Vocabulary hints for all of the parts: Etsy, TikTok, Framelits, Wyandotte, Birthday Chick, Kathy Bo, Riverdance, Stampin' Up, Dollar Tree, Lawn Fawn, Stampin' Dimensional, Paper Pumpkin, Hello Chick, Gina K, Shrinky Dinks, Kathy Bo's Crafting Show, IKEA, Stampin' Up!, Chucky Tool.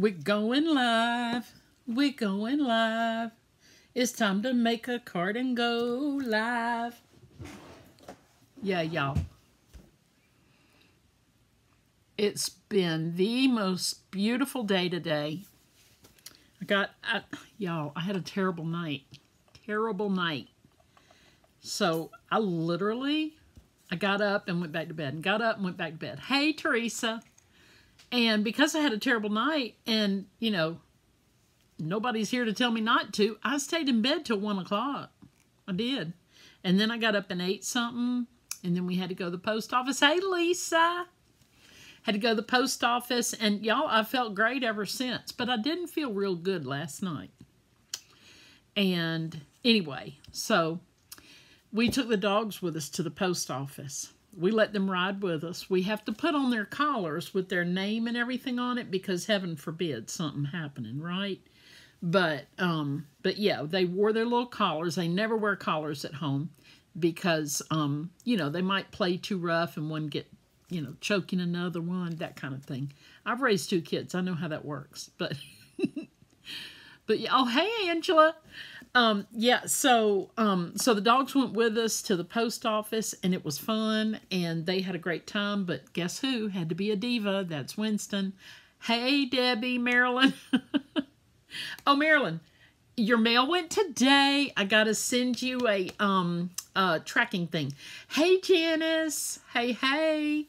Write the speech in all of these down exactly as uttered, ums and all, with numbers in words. We're going live. We're going live. It's time to make a card and go live. Yeah, y'all. It's been the most beautiful day today. I got, y'all, I had a terrible night. Terrible night. So I literally, I got up and went back to bed. And got up and went back to bed. Hey, Teresa. And because I had a terrible night and, you know, nobody's here to tell me not to, I stayed in bed till one o'clock. I did. And then I got up and ate something. And then we had to go to the post office. Hey, Lisa. Had to go to the post office. And, y'all, I felt great ever since. But I didn't feel real good last night. And, anyway, so we took the dogs with us to the post office. We let them ride with us. We have to put on their collars with their name and everything on it because heaven forbid something happening, right? But, um, but yeah, they wore their little collars. They never wear collars at home because, um, you know, they might play too rough and one get, you know, choking another one, that kind of thing. I've raised two kids. I know how that works. But, but yeah, oh, hey, Angela. Um, yeah, so, um, so the dogs went with us to the post office and it was fun and they had a great time, but guess who had to be a diva? That's Winston. Hey, Debbie, Marilyn. Oh, Marilyn, your mail went today. I got to send you a, um, uh, tracking thing. Hey, Janice. Hey, hey.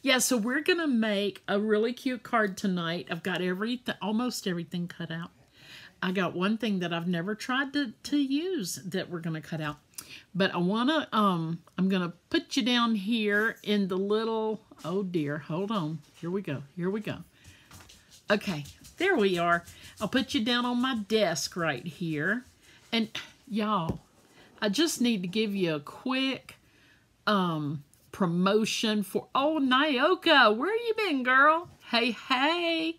Yeah, so we're going to make a really cute card tonight. I've got everything, almost everything cut out. I got one thing that I've never tried to, to use that we're going to cut out. But I want to, um, I'm going to put you down here in the little, oh dear, hold on. Here we go. Here we go. Okay, there we are. I'll put you down on my desk right here. And y'all, I just need to give you a quick um, promotion for, oh, Nyoka, where you been, girl? Hey, hey.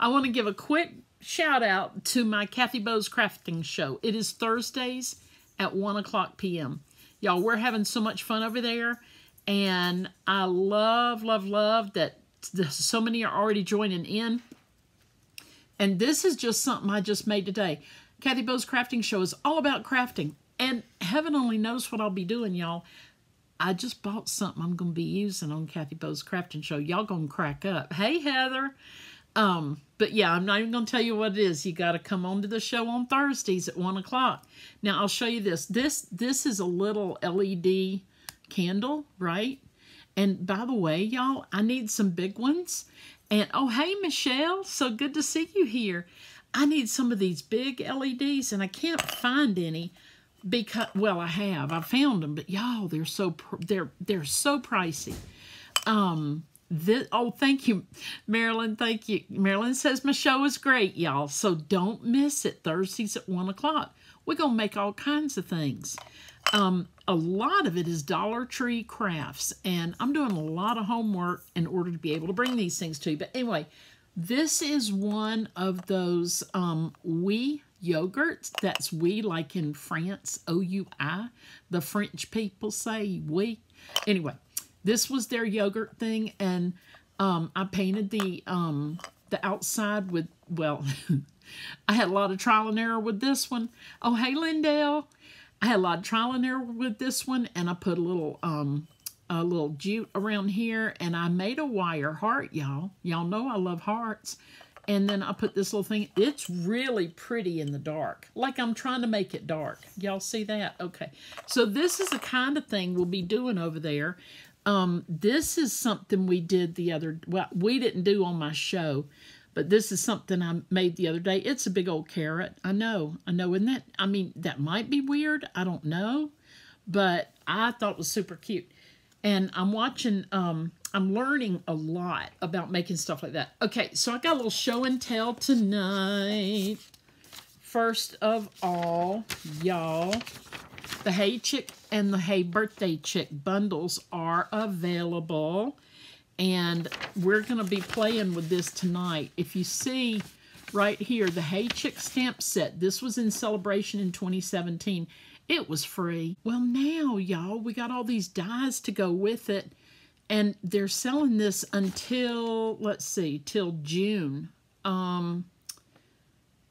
I want to give a quick shout out to my Kathy Bo's Crafting Show. It is Thursdays at one o'clock p m Y'all, we're having so much fun over there. And I love, love, love that so many are already joining in. And this is just something I just made today. Kathy Bo's Crafting Show is all about crafting. And heaven only knows what I'll be doing, y'all. I just bought something I'm going to be using on Kathy Bo's Crafting Show. Y'all going to crack up. Hey, Heather. Um, but yeah, I'm not even going to tell you what it is. You got to come on to the show on Thursdays at one o'clock. Now, I'll show you this. This, this is a little L E D candle, right? And by the way, y'all, I need some big ones. And, oh, hey, Michelle, so good to see you here. I need some of these big L E Ds, and I can't find any because, well, I have. I found them, but y'all, they're so, they're, they're so pricey. Um... This, oh, thank you, Marilyn. Thank you. Marilyn says my show is great, y'all. So don't miss it. Thursdays at one o'clock. We're going to make all kinds of things. Um, a lot of it is Dollar Tree crafts. And I'm doing a lot of homework in order to be able to bring these things to you. But anyway, this is one of those um, wee yogurts. That's wee like in France, O U I. The French people say wee. Anyway. This was their yogurt thing, and um, I painted the um, the outside with, well, I had a lot of trial and error with this one. Oh, hey, Lindell. I had a lot of trial and error with this one, and I put a little, um, a little jute around here, and I made a wire heart, y'all. Y'all know I love hearts. And then I put this little thing. It's really pretty in the dark. Like I'm trying to make it dark. Y'all see that? Okay. So this is the kind of thing we'll be doing over there. Um, this is something we did the other, well, we didn't do on my show, but this is something I made the other day. It's a big old carrot. I know, I know, isn't that, I mean, that might be weird. I don't know, but I thought it was super cute. And I'm watching, um, I'm learning a lot about making stuff like that. Okay, so I got a little show and tell tonight. First of all, y'all, the Hey Chick and the Hey Birthday Chick bundles are available. And we're going to be playing with this tonight. If you see right here, the Hey Chick stamp set. This was in celebration in twenty seventeen. It was free. Well, now, y'all, we got all these dies to go with it. And they're selling this until, let's see, till June um,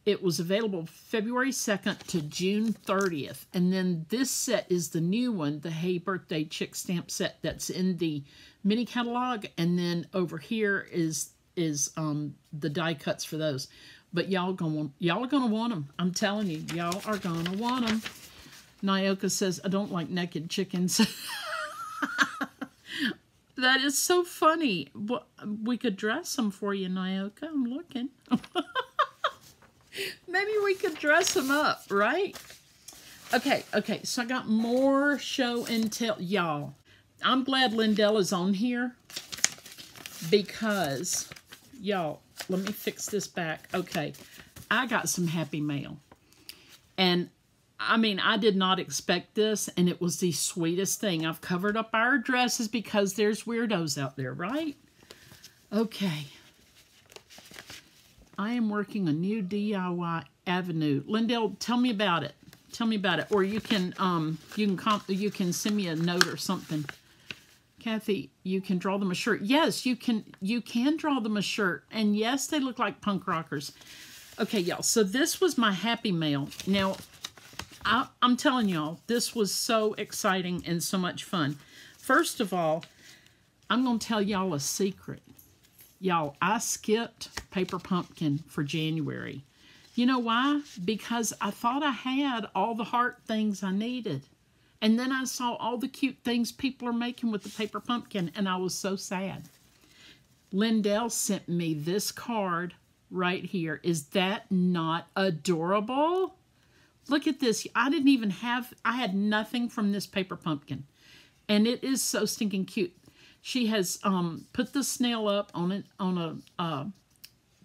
it was available February second to June thirtieth. And then this set is the new one, the Hey Birthday Chick stamp set that's in the mini catalog. And then over here is is um, the die cuts for those. But y'all gonna y'all are gonna want them. I'm telling you, y'all are gonna want them. Nyoka says, I don't like naked chickens. That is so funny. We could dress them for you, Nyoka. I'm looking. Maybe we could dress them up, right? Okay, okay. So I got more show and tell. Y'all, I'm glad Lindell is on here because, y'all, let me fix this back. Okay, I got some happy mail. And I mean, I did not expect this, and it was the sweetest thing. I've covered up our addresses because there's weirdos out there, right? Okay. I am working a new D I Y avenue. Lindell, tell me about it. Tell me about it. Or you can um you can comp you can send me a note or something. Kathy, you can draw them a shirt. Yes, you can you can draw them a shirt. And yes, they look like punk rockers. Okay, y'all. So this was my happy mail. Now I, I'm telling y'all, this was so exciting and so much fun. First of all, I'm going to tell y'all a secret. Y'all, I skipped Paper Pumpkin for January. You know why? Because I thought I had all the heart things I needed. And then I saw all the cute things people are making with the Paper Pumpkin, and I was so sad. Lindell sent me this card right here. Is that not adorable? Look at this. I didn't even have, I had nothing from this Paper Pumpkin. And it is so stinking cute. She has um, put the snail up on, it, on a uh,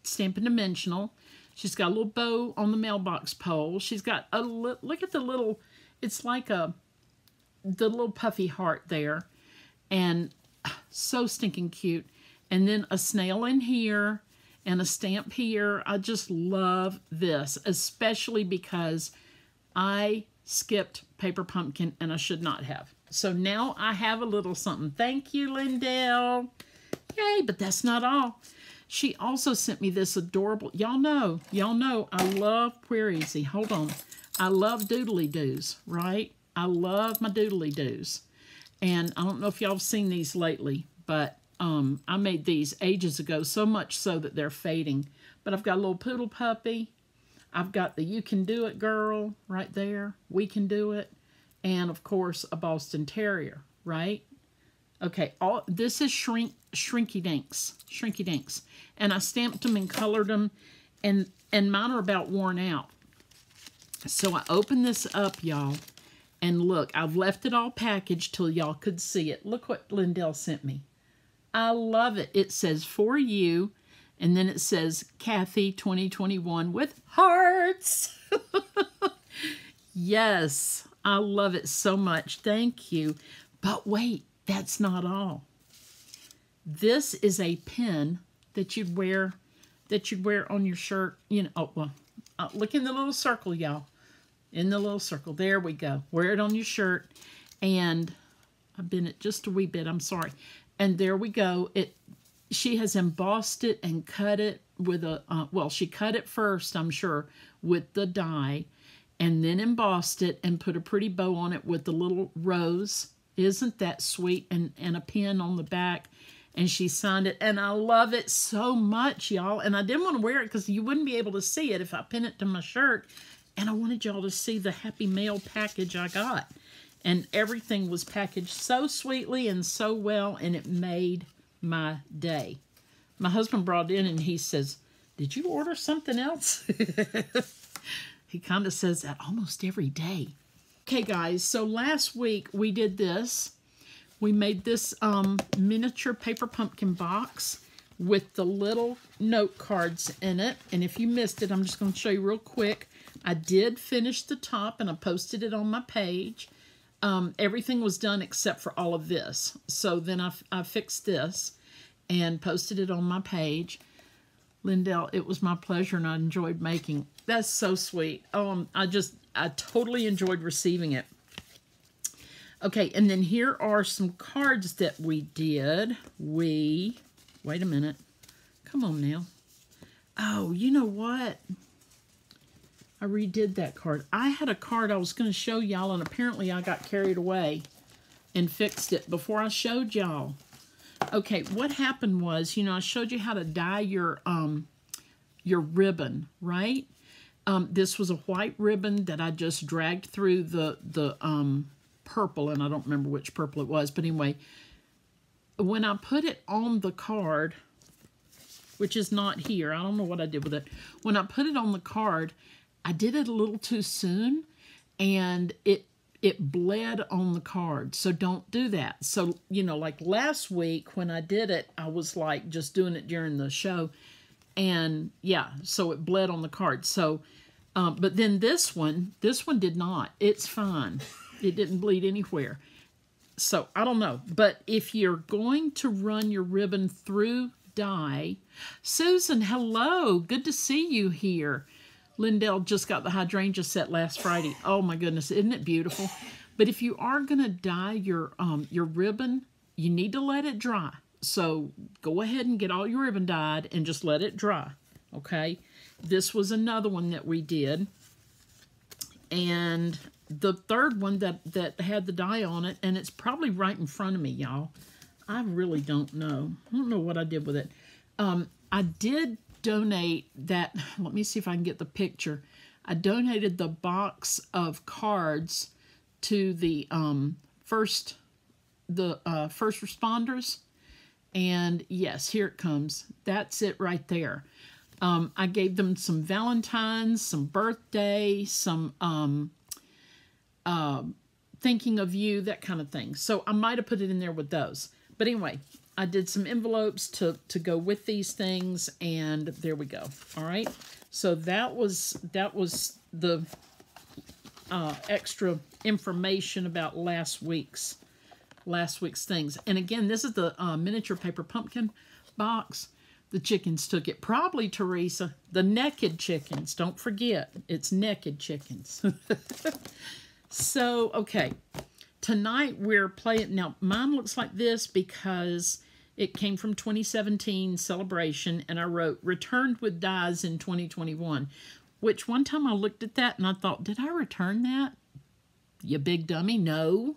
Stampin' Dimensional. She's got a little bow on the mailbox pole. She's got a, look at the little, it's like a, the little puffy heart there. And so stinking cute. And then a snail in here and a stamp here. I just love this, especially because I skipped Paper Pumpkin and I should not have. So now I have a little something. Thank you, Lindell. Yay, but that's not all. She also sent me this adorable, y'all know, y'all know I love Query-Easy. Hold on. I love doodly-doos, right? I love my doodly-doos. And I don't know if y'all have seen these lately, but um, I made these ages ago, so much so that they're fading. But I've got a little poodle puppy. I've got the You Can Do It girl right there. We Can Do It. And, of course, a Boston Terrier, right? Okay, all this is shrink, Shrinky Dinks. Shrinky Dinks. And I stamped them and colored them, and, and mine are about worn out. So I opened this up, y'all, and look, I've left it all packaged till y'all could see it. Look what Lindell sent me. I love it. It says, for you, and then it says, Kathy twenty twenty-one with hearts. Yes. I love it so much. Thank you. But wait, that's not all. This is a pin that you'd wear, that you'd wear on your shirt. You know, oh, well, uh, look in the little circle, y'all. In the little circle. There we go. Wear it on your shirt. And I bent it just a wee bit. I'm sorry. And there we go. It. She has embossed it and cut it with a, uh, well, she cut it first, I'm sure, with the die. And then embossed it and put a pretty bow on it with the little rose. Isn't that sweet? And, and a pin on the back. And she signed it. And I love it so much, y'all. And I didn't want to wear it because you wouldn't be able to see it if I pin it to my shirt. And I wanted y'all to see the happy mail package I got. And everything was packaged so sweetly and so well. And it made my day. My husband brought in and he says, did you order something else? He kind of says that almost every day. Okay, guys, so last week we did this. We made this um, miniature Paper Pumpkin box with the little note cards in it. And if you missed it, I'm just going to show you real quick. I did finish the top, and I posted it on my page. Um, everything was done except for all of this. So then I, I fixed this and posted it on my page. Lindell, it was my pleasure, and I enjoyed making. That's so sweet. Um, I just, I totally enjoyed receiving it. Okay, and then here are some cards that we did. We, wait a minute. Come on now. Oh, you know what? I redid that card. I had a card I was going to show y'all, and apparently I got carried away and fixed it before I showed y'all. Okay, what happened was, you know, I showed you how to dye your um, your ribbon, right? Um, this was a white ribbon that I just dragged through the, the um, purple, and I don't remember which purple it was. But anyway, when I put it on the card, which is not here, I don't know what I did with it. When I put it on the card, I did it a little too soon, and it it bled on the card, so don't do that. So, you know, like last week when I did it, I was like just doing it during the show, and yeah, so it bled on the card. So, um, but then this one, this one did not. It's fine. It didn't bleed anywhere. So, I don't know. But if you're going to run your ribbon through dye, Susan, hello. Good to see you here. Lindell just got the hydrangea set last Friday. Oh my goodness, isn't it beautiful? But if you are going to dye your um, your ribbon, you need to let it dry. So go ahead and get all your ribbon dyed and just let it dry, okay? This was another one that we did. And the third one that, that had the dye on it, and it's probably right in front of me, y'all. I really don't know. I don't know what I did with it. Um, I did... donate that. Let me see if I can get the picture. I donated the box of cards to the um, first the uh, first responders, and yes, here it comes. That's it right there. Um, I gave them some Valentines, some birthday, some um, uh, thinking of you, that kind of thing. So I might have put it in there with those. But anyway, I did some envelopes to, to go with these things, and there we go. All right. So that was, that was the uh, extra information about last week's, last week's things. And again, this is the uh, miniature paper pumpkin box. The chickens took it. Probably, Teresa, the naked chickens. Don't forget, it's naked chickens. So, okay. Tonight we're playing, now mine looks like this because it came from twenty seventeen celebration, and I wrote, returned with dies in twenty twenty-one, which one time I looked at that and I thought, did I return that? You big dummy, no.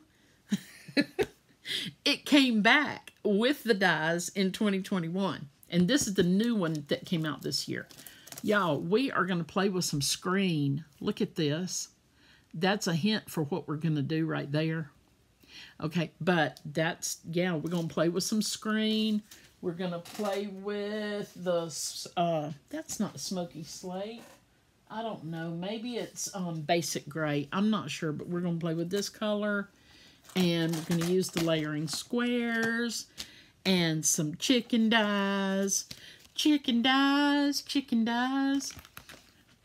It came back with the dies in twenty twenty-one, and this is the new one that came out this year. Y'all, we are going to play with some screen. Look at this. That's a hint for what we're going to do right there. Okay, but that's, yeah, we're going to play with some screen. We're going to play with the, uh, that's not smoky slate. I don't know. Maybe it's um, basic gray. I'm not sure, but we're going to play with this color. And we're going to use the layering squares and some chicken dyes. Chicken dyes, chicken dyes.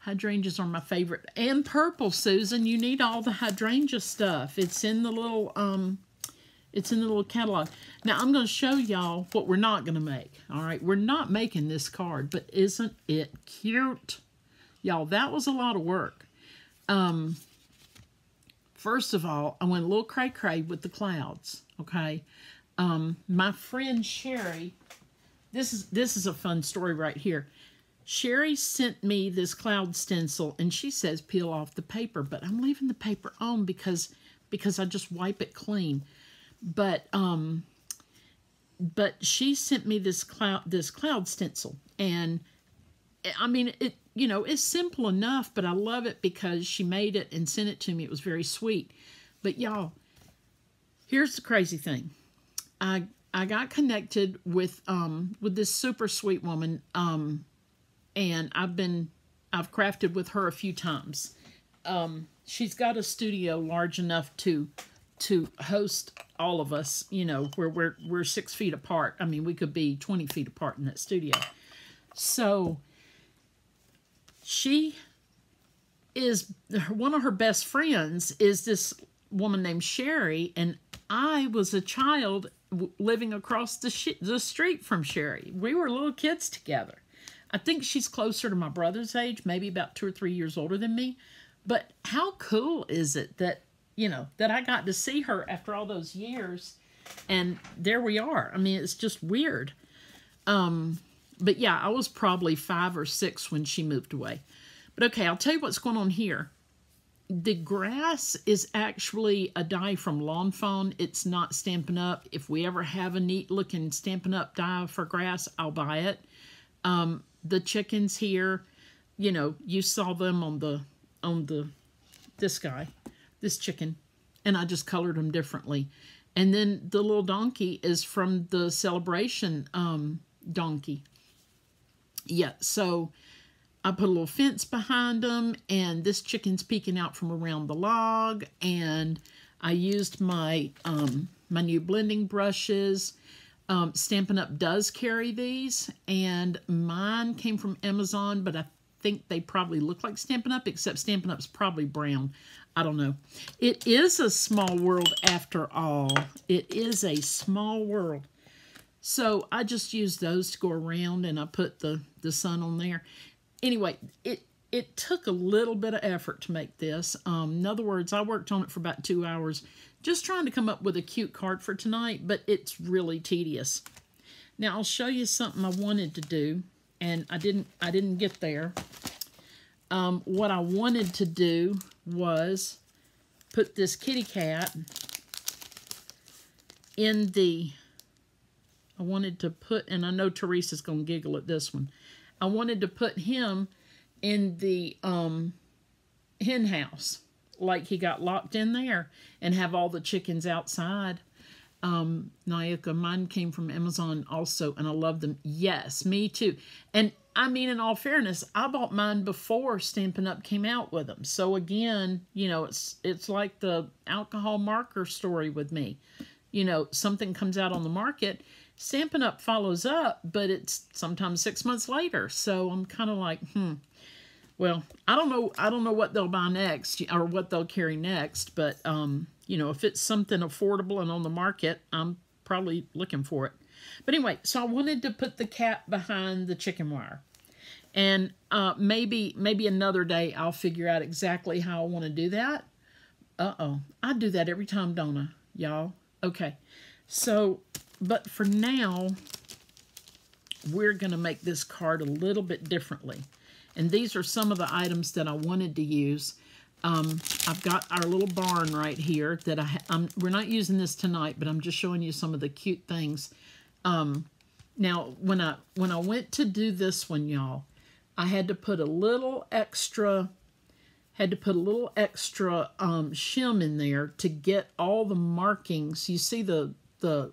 Hydrangeas are my favorite. And purple, Susan. You need all the hydrangea stuff. It's in the little, um, it's in the little catalog. Now, I'm going to show y'all what we're not going to make. All right, we're not making this card, but isn't it cute? Y'all, that was a lot of work. Um, first of all, I went a little cray-cray with the clouds, okay? Um, my friend Sherry, this is, this is a fun story right here. Sherry sent me this cloud stencil, and she says peel off the paper, but I'm leaving the paper on because because I just wipe it clean. But um, but she sent me this cloud this cloud stencil, and I mean it. You know, it's simple enough, but I love it because she made it and sent it to me. It was very sweet. But y'all, here's the crazy thing. I I got connected with um with this super sweet woman um. And I've been, I've crafted with her a few times. Um, she's got a studio large enough to, to host all of us, you know, where we're, we're six feet apart. I mean, we could be twenty feet apart in that studio. So she is, one of her best friends is this woman named Sherry. And I was a child living across the, sh the street from Sherry. We were little kids together. I think she's closer to my brother's age, maybe about two or three years older than me. But how cool is it that, you know, that I got to see her after all those years, and there we are. I mean, it's just weird. Um, But yeah, I was probably five or six when she moved away. But okay, I'll tell you what's going on here. The grass is actually a die from Lawn Fawn. It's not Stampin' Up. If we ever have a neat looking Stampin' Up die for grass, I'll buy it. Um, the chickens here, you know, you saw them on the, on the, this guy, this chicken, and I just colored them differently. And then the little donkey is from the Celebration um, donkey. Yeah, so I put a little fence behind them, and this chicken's peeking out from around the log, and I used my um, my new blending brushes. Um, Stampin' Up! Does carry these, and mine came from Amazon, but I think they probably look like Stampin' Up! Except Stampin' Up's probably brown. I don't know. It is a small world after all. It is a small world. So I just used those to go around, and I put the, the sun on there. Anyway, it, it took a little bit of effort to make this. Um, in other words, I worked on it for about two hours just trying to come up with a cute card for tonight, but it's really tedious. Now, I'll show you something I wanted to do, and I didn't, I didn't get there. Um, what I wanted to do was put this kitty cat in the... I wanted to put, and I know Teresa's going to giggle at this one, I wanted to put him in the um, hen house, like he got locked in there, and have all the chickens outside. Um, Nyika, mine came from Amazon also, and I love them. Yes, me too. And I mean, in all fairness, I bought mine before Stampin' Up! Came out with them. So again, you know, it's, it's like the alcohol marker story with me. You know, something comes out on the market, Stampin' Up! Follows up, but it's sometimes six months later. So I'm kind of like, hmm, well, I don't know, I don't know what they'll buy next or what they'll carry next, but, um, you know, if it's something affordable and on the market, I'm probably looking for it. But anyway, so I wanted to put the cat behind the chicken wire. And uh, maybe, maybe another day I'll figure out exactly how I want to do that. Uh-oh, I do that every time, don't I, y'all? Okay, so... But for now, we're going to make this card a little bit differently. And these are some of the items that I wanted to use. Um, I've got our little barn right here that I I'm, we're not using this tonight, but I'm just showing you some of the cute things. Um, now, when I when I went to do this one, y'all, I had to put a little extra had to put a little extra um, shim in there to get all the markings. You see the the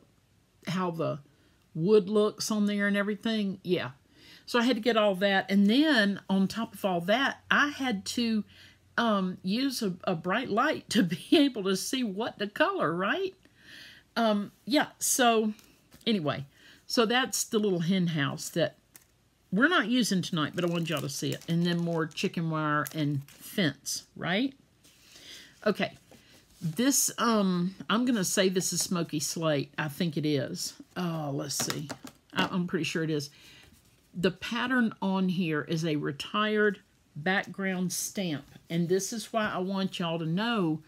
how the wood looks on there and everything. Yeah. So I had to get all that. And then on top of all that, I had to um, use a, a bright light to be able to see what the color, right? Um, yeah. So anyway, so that's the little hen house that we're not using tonight, but I wanted y'all to see it. And then more chicken wire and fence, right? Okay. This, um, I'm going to say this is Smoky Slate. I think it is. Oh, let's see. I, I'm pretty sure it is. The pattern on here is a retired background stamp. And this is why I want y'all to know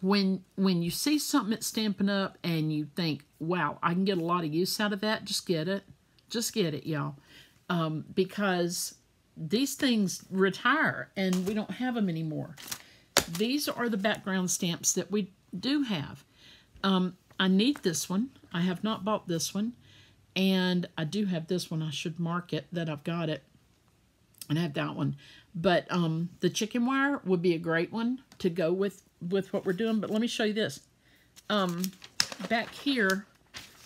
when, when you see something at Stampin' Up! And you think, wow, I can get a lot of use out of that, just get it. Just get it, y'all. Um, because these things retire and we don't have them anymore. These are the background stamps that we do have. Um, I need this one. I have not bought this one. And I do have this one. I should mark it that I've got it. And I have that one. But um, the chicken wire would be a great one to go with, with what we're doing. But let me show you this. Um, back here,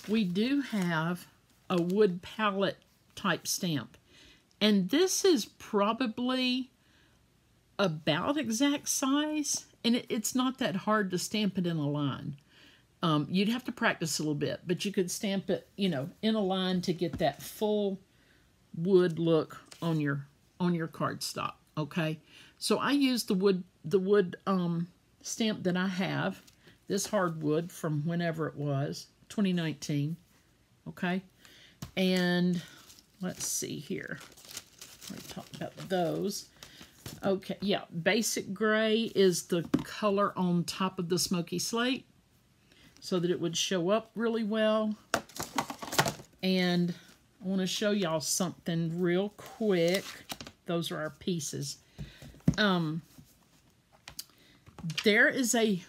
we do have a wood palette type stamp. And this is probably... about exact size, and it, it's not that hard to stamp it in a line. Um, you'd have to practice a little bit, but you could stamp it, you know, in a line to get that full wood look on your on your cardstock. Okay, so I used the wood the wood um, stamp that I have, this hardwood from whenever it was, twenty nineteen. Okay, and let's see here. We talked about those. Okay, yeah, basic gray is the color on top of the Smoky Slate so that it would show up really well. And I want to show y'all something real quick. Those are our pieces. Um, there is a...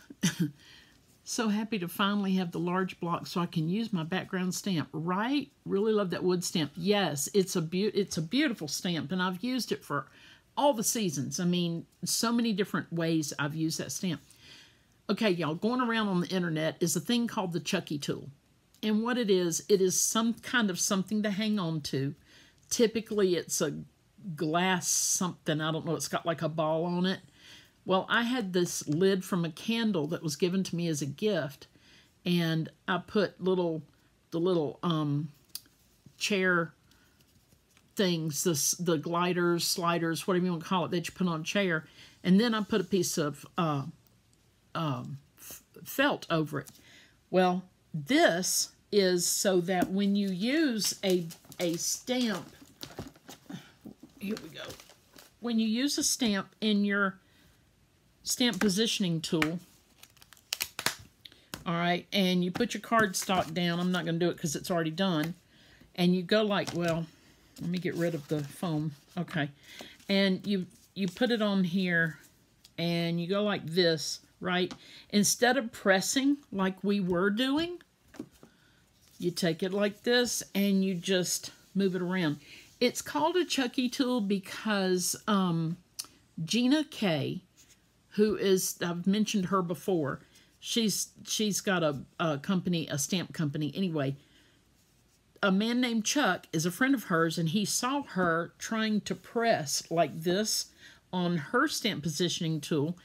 So happy to finally have the large block so I can use my background stamp, right? Really love that wood stamp. Yes, it's a, be it's a beautiful stamp, and I've used it for all the seasons. I mean, so many different ways I've used that stamp. Okay, y'all, going around on the internet is a thing called the Chucky Tool. And what it is, it is some kind of something to hang on to. Typically, it's a glass something. I don't know. It's got like a ball on it. Well, I had this lid from a candle that was given to me as a gift, and I put little, the little um, chair things, the, the gliders, sliders, whatever you want to call it, that you put on a chair, and then I put a piece of uh, um, felt over it. Well, this is so that when you use a, a stamp, here we go, when you use a stamp in your stamp positioning tool, all right, and you put your cardstock down. I'm not going to do it because it's already done. And you go like, well, let me get rid of the foam. Okay, and you you put it on here, and you go like this, right? Instead of pressing like we were doing, you take it like this, and you just move it around. It's called a Chucky Tool because um, Gina K, who is, I've mentioned her before, she's she's got a, a company, a stamp company. Anyway, a man named Chuck is a friend of hers, and he saw her trying to press like this on her stamp positioning tool,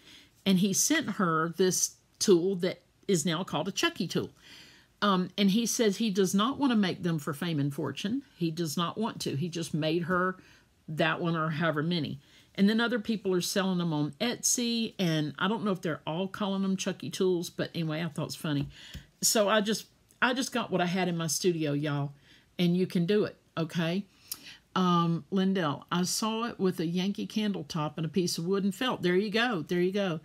and he sent her this tool that is now called a Chucky Tool. Um, and he says he does not want to make them for fame and fortune. He does not want to. He just made her that one or however many. And then other people are selling them on Etsy, and I don't know if they're all calling them Chucky Tools, but anyway, I thought it's funny. So I just I just got what I had in my studio, y'all, and you can do it, okay? Um, Lindell, I saw it with a Yankee candle top and a piece of wood and felt. There you go, there you go.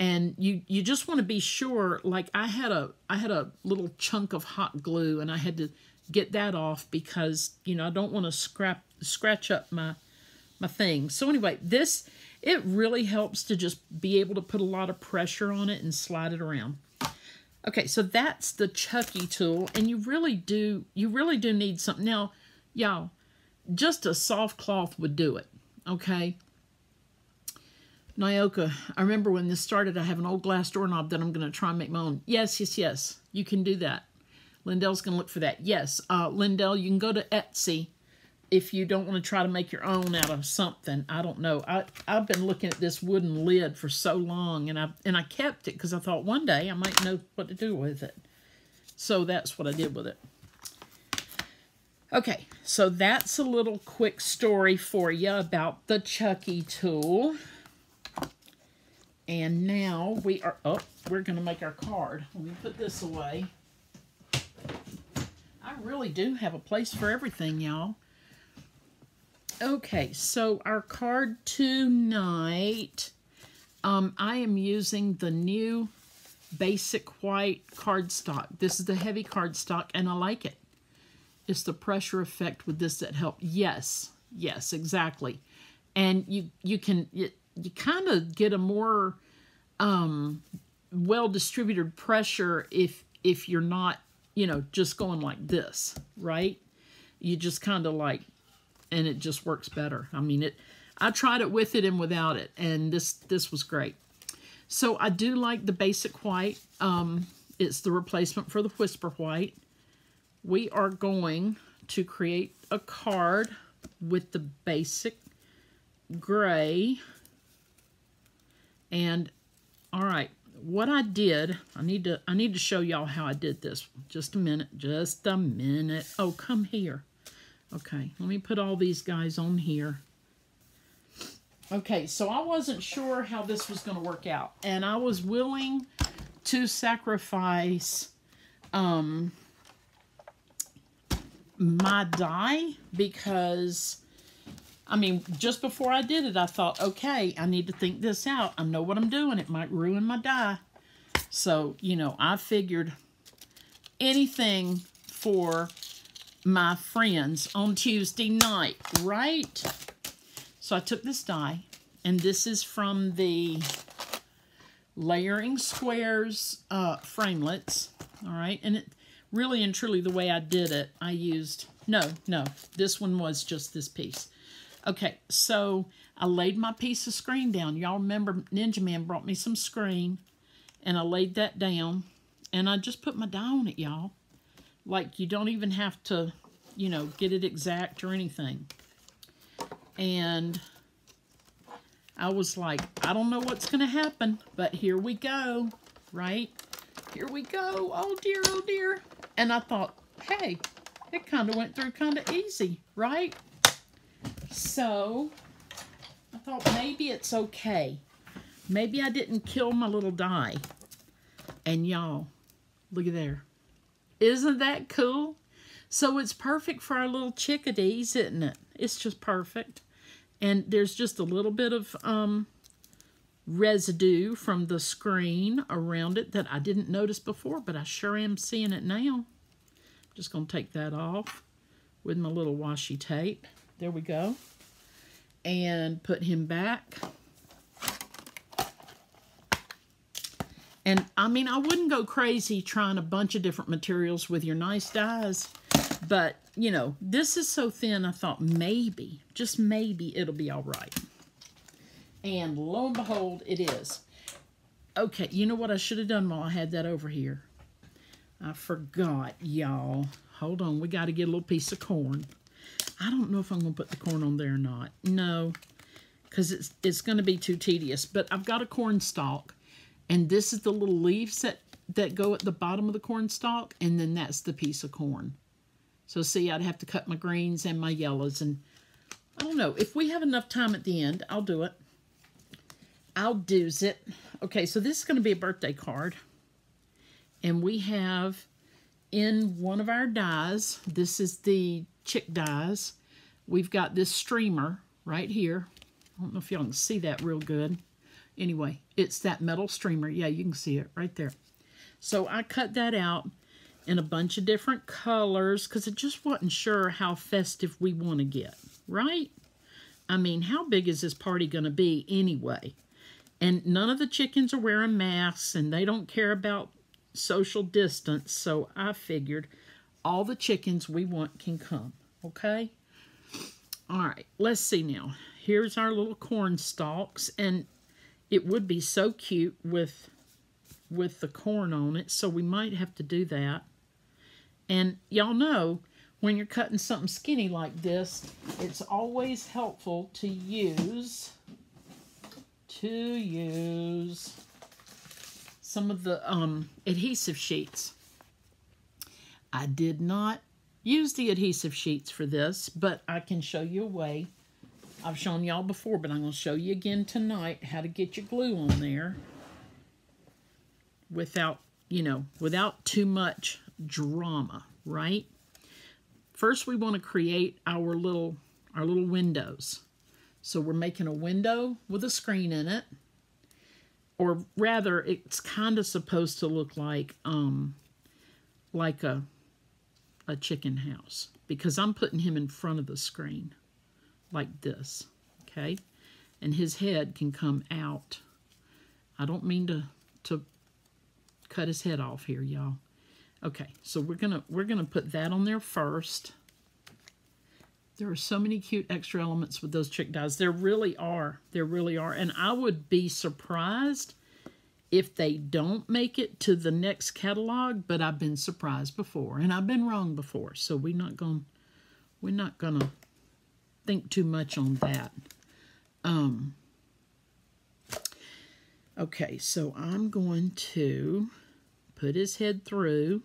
And you you just want to be sure. Like I had a I had a little chunk of hot glue, and I had to get that off because you know I don't want to scrap scratch up my. my thing. So anyway, this, it really helps to just be able to put a lot of pressure on it and slide it around. Okay, so that's the Chucky Tool, and you really do, you really do need something. Now, y'all, just a soft cloth would do it, okay? Nyoka, I remember when this started, I have an old glass doorknob that I'm going to try and make my own. Yes, yes, yes, you can do that. Lindell's going to look for that. Yes, uh, Lindell, you can go to Etsy. If you don't want to try to make your own out of something, I don't know. I, I've been looking at this wooden lid for so long, and I and I kept it because I thought one day I might know what to do with it. So that's what I did with it. Okay, so that's a little quick story for you about the Chucky Tool. And now we are up. Oh, we're going to make our card. Let me put this away. I really do have a place for everything, y'all. Okay, so our card tonight, um, I am using the new basic white cardstock. This is the heavy cardstock, and I like it. It's the pressure effect with this that helped. Yes, yes, exactly. And you you can you, you kind of get a more um, well distributed pressure if if you're not you know just going like this, right? You just kind of like. And it just works better. I mean, it. I tried it with it and without it, and this this was great. So I do like the basic white. Um, it's the replacement for the Whisper White. We are going to create a card with the basic gray. And all right, what I did, I need to I need to show y'all how I did this. Just a minute. Just a minute. Oh, come here. Okay, let me put all these guys on here. Okay, so I wasn't sure how this was going to work out. And I was willing to sacrifice um, my die because, I mean, just before I did it, I thought, okay, I need to think this out. I know what I'm doing. It might ruin my die. So, you know, I figured anything for my friends on Tuesday night, right? So I took this die, and this is from the Layering Squares uh, framelits, all right? And it really and truly, the way I did it, I used, no, no, this one was just this piece. Okay, so I laid my piece of screen down. Y'all remember Ninja Man brought me some screen, and I laid that down, and I just put my die on it, y'all. Like, you don't even have to, you know, get it exact or anything. And I was like, I don't know what's going to happen, but here we go, right? Here we go. Oh, dear, oh, dear. And I thought, hey, it kind of went through kind of easy, right? So I thought maybe it's okay. Maybe I didn't kill my little die. And y'all, look at there. Isn't that cool? So it's perfect for our little chickadees, isn't it? It's just perfect. And there's just a little bit of um, residue from the screen around it that I didn't notice before, but I sure am seeing it now. Just going to take that off with my little washi tape. There we go. And put him back. And, I mean, I wouldn't go crazy trying a bunch of different materials with your nice dies. But, you know, this is so thin, I thought maybe, just maybe, it'll be all right. And lo and behold, it is. Okay, you know what I should have done while I had that over here? I forgot, y'all. Hold on, we got to get a little piece of corn. I don't know if I'm going to put the corn on there or not. No, because it's, it's going to be too tedious. But I've got a corn stalk. And this is the little leaves that, that go at the bottom of the corn stalk, and then that's the piece of corn. So see, I'd have to cut my greens and my yellows, and I don't know. If we have enough time at the end, I'll do it. I'll do's it. Okay, so this is going to be a birthday card. And we have in one of our dies, this is the chick dies, we've got this streamer right here. I don't know if y'all can see that real good. Anyway, it's that metal streamer. Yeah, you can see it right there. So I cut that out in a bunch of different colors because I just wasn't sure how festive we want to get, right? I mean, how big is this party going to be anyway? And none of the chickens are wearing masks, and they don't care about social distance. So I figured all the chickens we want can come, okay? All right, let's see now. Here's our little corn stalks, and it would be so cute with, with the corn on it, so we might have to do that. And y'all know, when you're cutting something skinny like this, it's always helpful to use, to use some of the um, adhesive sheets. I did not use the adhesive sheets for this, but I can show you a way. I've shown y'all before, but I'm going to show you again tonight how to get your glue on there without, you know, without too much drama, right? First, we want to create our little, our little windows. So we're making a window with a screen in it, or rather, it's kind of supposed to look like, um, like a, a chicken house, because I'm putting him in front of the screen. Like this, okay? And his head can come out. I don't mean to to cut his head off here, y'all. Okay, so we're gonna we're gonna put that on there first. There are so many cute extra elements with those chick dies. There really are. There really are. And I would be surprised if they don't make it to the next catalog, but I've been surprised before, and I've been wrong before. So we're not gonna we're not gonna think too much on that. Um, okay, so I'm going to put his head through,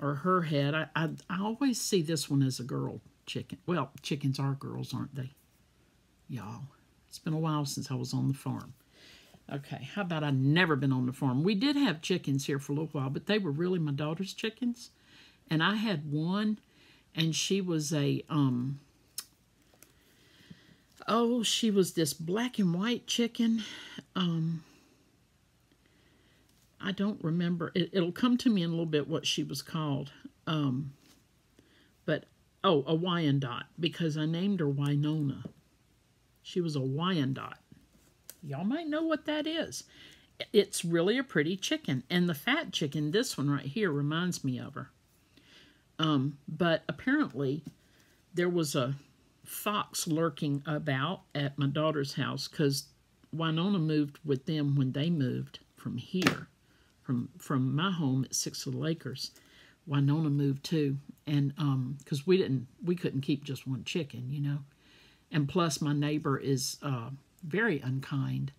or her head. I, I, I always see this one as a girl chicken. Well, chickens are girls, aren't they? Y'all, it's been a while since I was on the farm. Okay, how about I've never been on the farm? We did have chickens here for a little while, but they were really my daughter's chickens. And I had one. And she was a, um, oh, she was this black and white chicken. Um, I don't remember. It, it'll come to me in a little bit what she was called. Um, but, oh, a Wyandotte, because I named her Winona. She was a Wyandotte. Y'all might know what that is. It's really a pretty chicken. And the fat chicken, this one right here, reminds me of her. Um, but apparently there was a fox lurking about at my daughter's house, because Winona moved with them when they moved from here, from from my home at Six Little Acres. Winona moved too, and um, because we didn't, we couldn't keep just one chicken, you know. And plus, my neighbor is uh, very unkind,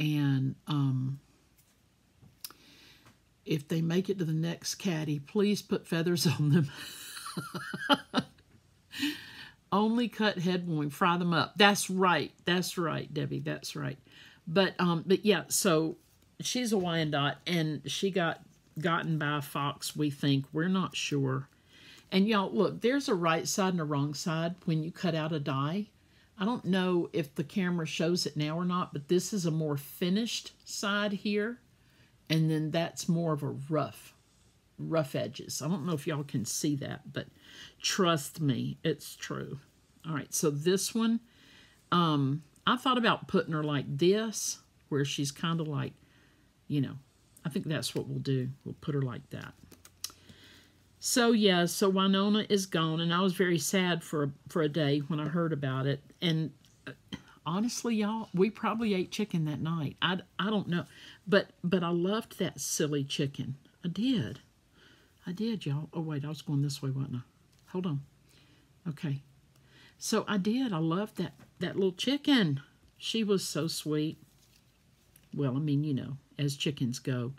and um, if they make it to the next caddy, please put feathers on them. Only cut head when we fry them up. That's right. That's right, Debbie. That's right. But um, but yeah, so she's a Wyandotte, and she got gotten by a fox, we think. We're not sure. And y'all, look, there's a right side and a wrong side when you cut out a die. I don't know if the camera shows it now or not, but this is a more finished side here, and then that's more of a rough rough edges. I don't know if y'all can see that, but trust me, it's true. All right, so this one, um, I thought about putting her like this, where she's kind of like, you know, I think that's what we'll do. We'll put her like that. So, yeah, so Winona is gone, and I was very sad for a, for a day when I heard about it. And uh, honestly, y'all, we probably ate chicken that night. I, I don't know, but, but I loved that silly chicken. I did. I did, y'all. Oh, wait, I was going this way, wasn't I? Hold on. Okay. So I did. I loved that, that little chicken. She was so sweet. Well, I mean, you know, as chickens go.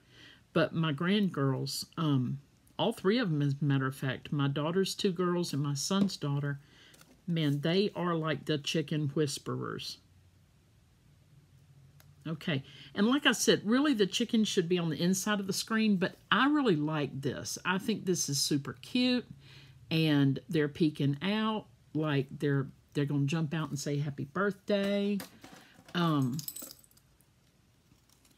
But my grandgirls, um, all three of them, as a matter of fact, my daughter's two girls and my son's daughter, man, they are like the chicken whisperers. Okay, and like I said, really the chicken should be on the inside of the screen, but I really like this. I think this is super cute, and they're peeking out, like they're they're gonna jump out and say happy birthday. Um,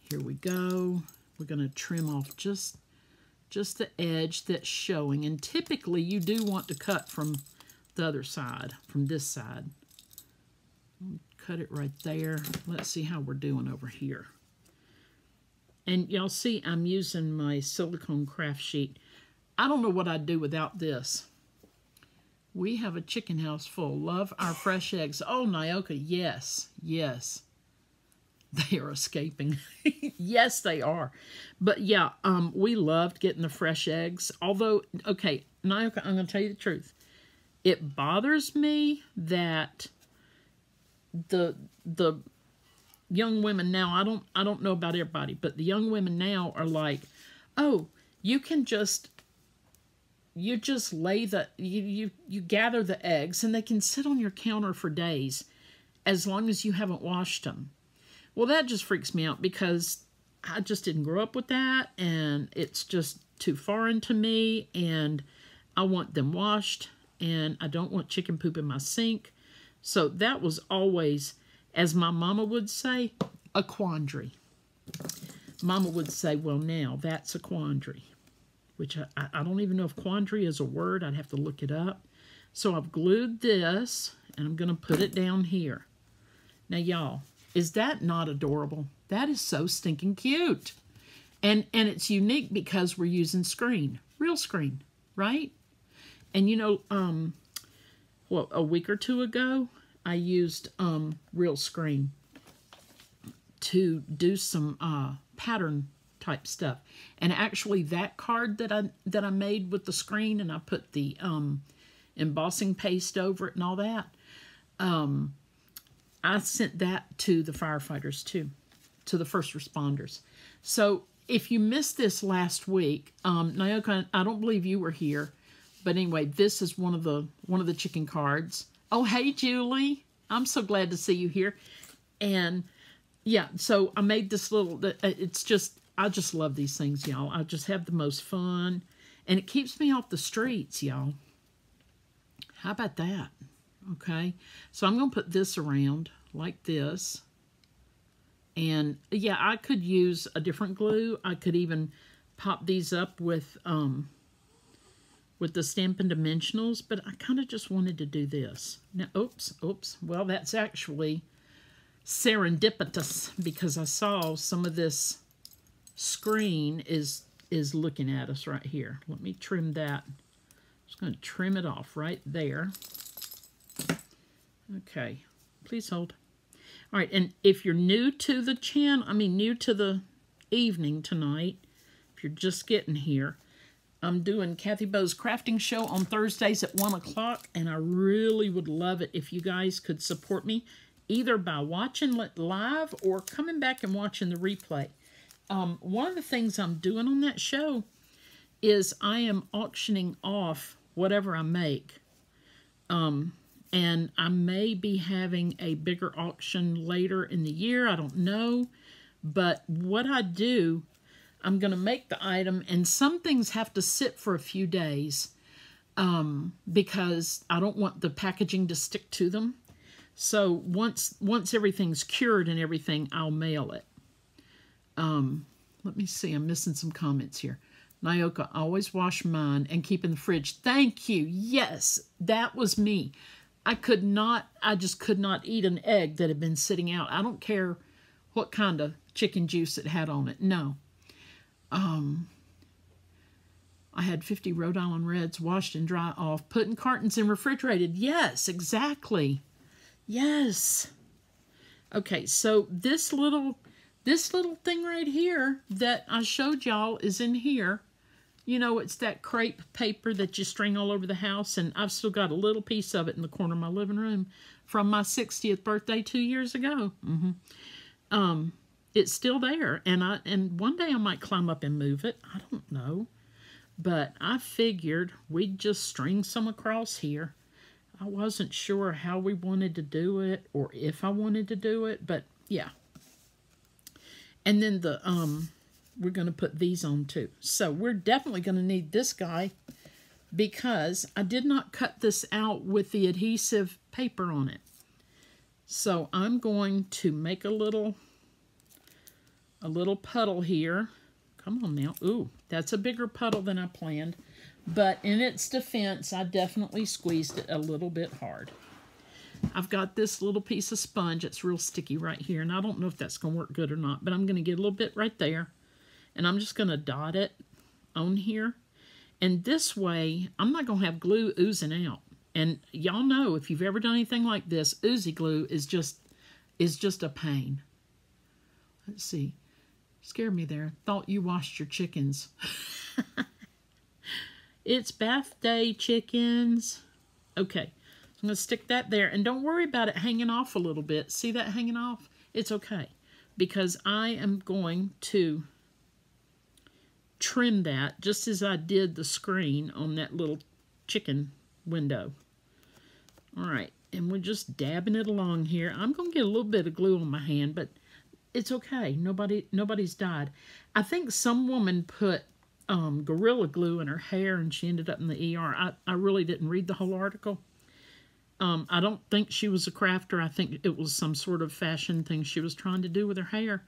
here we go. We're gonna trim off just just the edge that's showing, and typically you do want to cut from the other side, from this side. Cut it right there. Let's see how we're doing over here. And y'all see I'm using my silicone craft sheet. I don't know what I'd do without this. We have a chicken house full. Love our fresh eggs. Oh, Nyoka, yes, yes. They are escaping. Yes, they are. But yeah, um, we loved getting the fresh eggs. Although, okay, Nyoka, I'm going to tell you the truth. It bothers me that the the young women now, I don't I don't know about everybody, but the young women now are like, oh, you can just you just lay the you you, you gather the eggs, and they can sit on your counter for days as long as you haven't washed them. Well, that just freaks me out, because I just didn't grow up with that, and it's just too foreign to me, and I want them washed, and I don't want chicken poop in my sink. So that was always, as my mama would say, a quandary. Mama would say, well, now that's a quandary, which I, I don't even know if quandary is a word. I'd have to look it up. So I've glued this, and I'm going to put it down here. Now, y'all, is that not adorable? That is so stinking cute. And, and it's unique because we're using screen, real screen, right? And, you know, um... well, a week or two ago, I used um, Real Screen to do some uh, pattern type stuff. And actually, that card that I that I made with the screen, and I put the um, embossing paste over it and all that, um, I sent that to the firefighters too, to the first responders. So if you missed this last week, um, Nyoka, I don't believe you were here. But anyway, this is one of the one of the chicken cards. Oh, hey, Julie. I'm so glad to see you here. And, yeah, so I made this little, it's just, I just love these things, y'all. I just have the most fun. And it keeps me off the streets, y'all. How about that? Okay. So I'm going to put this around like this. And, yeah, I could use a different glue. I could even pop these up with, um... with the Stampin' Dimensionals, but I kind of just wanted to do this. Now, oops, oops. Well, that's actually serendipitous because I saw some of this screen is is looking at us right here. Let me trim that. I'm just going to trim it off right there. Okay, please hold. All right, and if you're new to the channel, I mean new to the evening tonight, if you're just getting here, I'm doing Kathy Bo's Crafting Show on Thursdays at one o'clock, and I really would love it if you guys could support me, either by watching live or coming back and watching the replay. Um, one of the things I'm doing on that show is I am auctioning off whatever I make. Um... And I may be having a bigger auction later in the year. I don't know. But what I do, I'm going to make the item. And some things have to sit for a few days um, because I don't want the packaging to stick to them. So once once everything's cured and everything, I'll mail it. Um, let me see. I'm missing some comments here. Naoka, I always wash mine and keep in the fridge. Thank you. Yes, that was me. I could not, I just could not eat an egg that had been sitting out. I don't care what kind of chicken juice it had on it. No. Um, I had fifty Rhode Island Reds washed and dry off, put in cartons and refrigerated. Yes, exactly. Yes. Okay, so this little, this little thing right here that I showed y'all is in here. You know, it's that crepe paper that you string all over the house, and I've still got a little piece of it in the corner of my living room from my sixtieth birthday two years ago. Mm-hmm. Um, it's still there, and I and one day I might climb up and move it. I don't know, but I figured we'd just string some across here. I wasn't sure how we wanted to do it or if I wanted to do it, but yeah. And then the um. we're going to put these on too. So we're definitely going to need this guy because I did not cut this out with the adhesive paper on it. So I'm going to make a little, a little puddle here. Come on now. Ooh, that's a bigger puddle than I planned. But in its defense, I definitely squeezed it a little bit hard. I've got this little piece of sponge. It's real sticky right here. And I don't know if that's going to work good or not, but I'm going to get a little bit right there. And I'm just going to dot it on here. And this way, I'm not going to have glue oozing out. And y'all know, if you've ever done anything like this, oozy glue is just, is just a pain. Let's see. Scared me there. Thought you washed your chickens. It's bath day, chickens. Okay. So I'm going to stick that there. And don't worry about it hanging off a little bit. See that hanging off? It's okay. Because I am going to trim that just as I did the screen on that little chicken window. All right, and we're just dabbing it along here. I'm going to get a little bit of glue on my hand, but it's okay. Nobody, nobody's died. I think some woman put um, Gorilla Glue in her hair and she ended up in the E R. I, I really didn't read the whole article. Um, I don't think she was a crafter. I think it was some sort of fashion thing she was trying to do with her hair.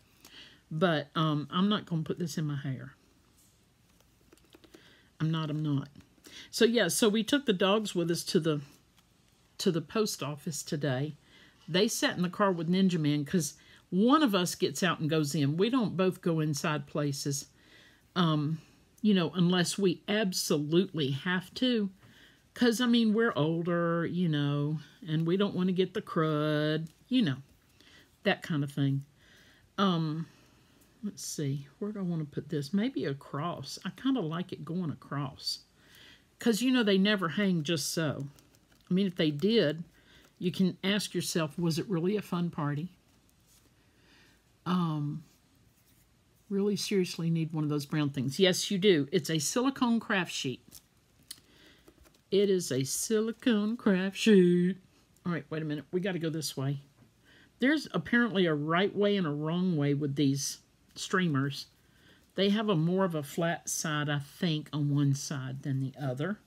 But um, I'm not going to put this in my hair. I'm not, I'm not. So yeah, so we took the dogs with us to the to the post office today. They sat in the car with Ninja Man because one of us gets out and goes in. We don't both go inside places, um, you know, unless we absolutely have to. Because, I mean, we're older, you know, and we don't want to get the crud, you know, that kind of thing. Um... Let's see, where do I want to put this? Maybe across. I kind of like it going across. Because, you know, they never hang just so. I mean, if they did, you can ask yourself, was it really a fun party? Um, really seriously need one of those brown things. Yes, you do. It's a silicone craft sheet. It is a silicone craft sheet. All right, wait a minute. We got to go this way. There's apparently a right way and a wrong way with these streamers. They have a more of a flat side, I think, on one side than the other.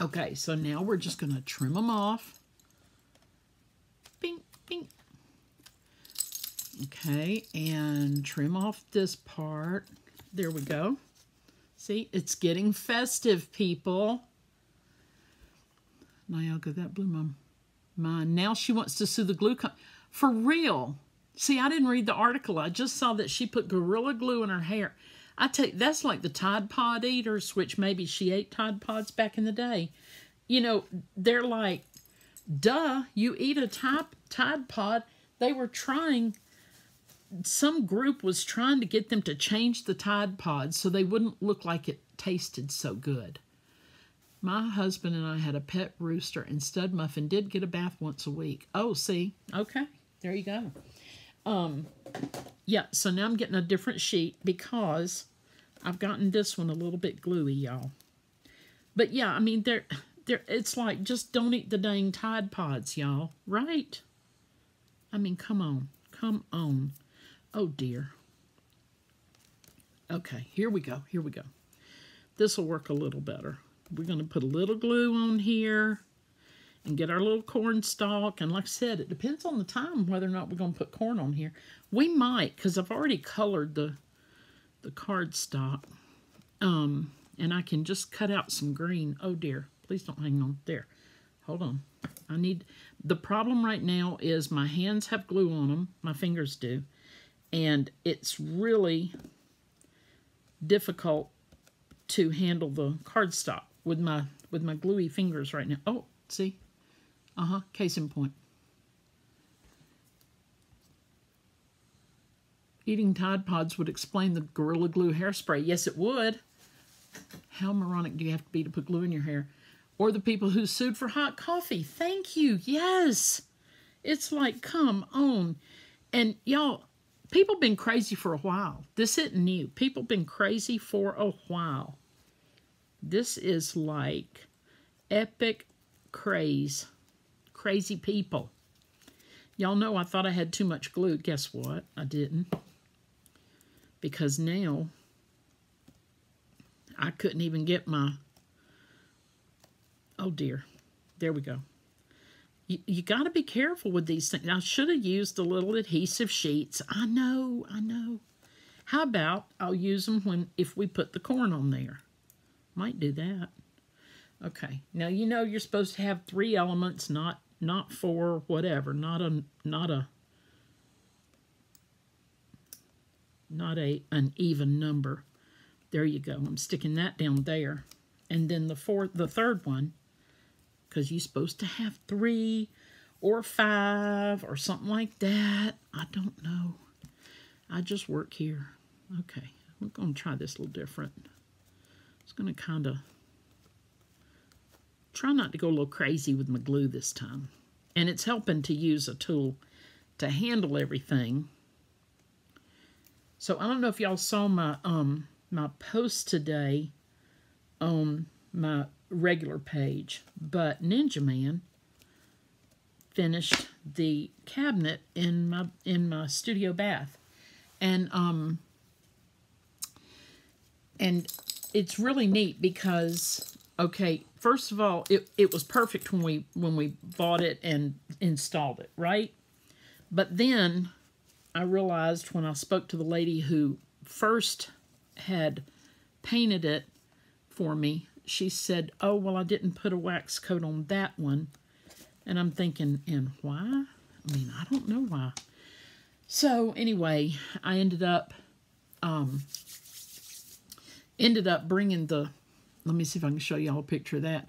Okay, so now we're just going to trim them off. Bing, bing. Okay, and trim off this part. There we go. See, it's getting festive, people. Niaga, that blew my mind. Now she wants to sue the glue company. For real. See, I didn't read the article. I just saw that she put Gorilla Glue in her hair. I tell you, that's like the Tide Pod eaters, which maybe she ate Tide Pods back in the day. You know, they're like, duh, you eat a Tide Pod. They were trying, some group was trying to get them to change the Tide Pods so they wouldn't look like it tasted so good. My husband and I had a pet rooster, and Stud Muffin did get a bath once a week. Oh, see? Okay. There you go. Um, yeah, so now I'm getting a different sheet because I've gotten this one a little bit gluey, y'all. But yeah, I mean, they're, they're, it's like, just don't eat the dang Tide Pods, y'all, right? I mean, come on, come on. Oh, dear. Okay, here we go, here we go. This will work a little better. We're going to put a little glue on here and get our little corn stalk. And like I said, it depends on the time whether or not we're going to put corn on here. We might, because I've already colored the, the card stock. Um, and I can just cut out some green. Oh, dear. Please don't hang on. There. Hold on. I need... The problem right now is my hands have glue on them. My fingers do. And it's really difficult to handle the card stock with my, with my gluey fingers right now. Oh, see? Uh-huh, case in point. Eating Tide Pods would explain the Gorilla Glue hairspray. Yes, it would. How moronic do you have to be to put glue in your hair? Or the people who sued for hot coffee. Thank you. Yes. It's like, come on. And y'all, people been crazy for a while. This isn't new. People been crazy for a while. This is like epic craze. Crazy people. Y'all know I thought I had too much glue. Guess what? I didn't. Because now I couldn't even get my... Oh, dear. There we go. You, you got to be careful with these things. I should have used the little adhesive sheets. I know. I know. How about I'll use them when if we put the corn on there. Might do that. Okay, now you know you're supposed to have three elements, not not four, whatever, not a not a not a an even number. There you go. I'm sticking that down there, and then the fourth, the third one, because you're supposed to have three or five or something like that. I don't know. I just work here. Okay, we're gonna try this a little different. It's gonna kind of. Try not to go a little crazy with my glue this time. And it's helping to use a tool to handle everything. So I don't know if y'all saw my um my post today on my regular page, but Ninja Man finished the cabinet in my in my studio bath. And um and it's really neat because okay, first of all, it, it was perfect when we when we bought it and installed it, right? But then I realized when I spoke to the lady who first had painted it for me, she said, oh, well, I didn't put a wax coat on that one. And I'm thinking, and why? I mean, I don't know why. So anyway, I ended up, um, ended up bringing the... Let me see if I can show y'all a picture of that.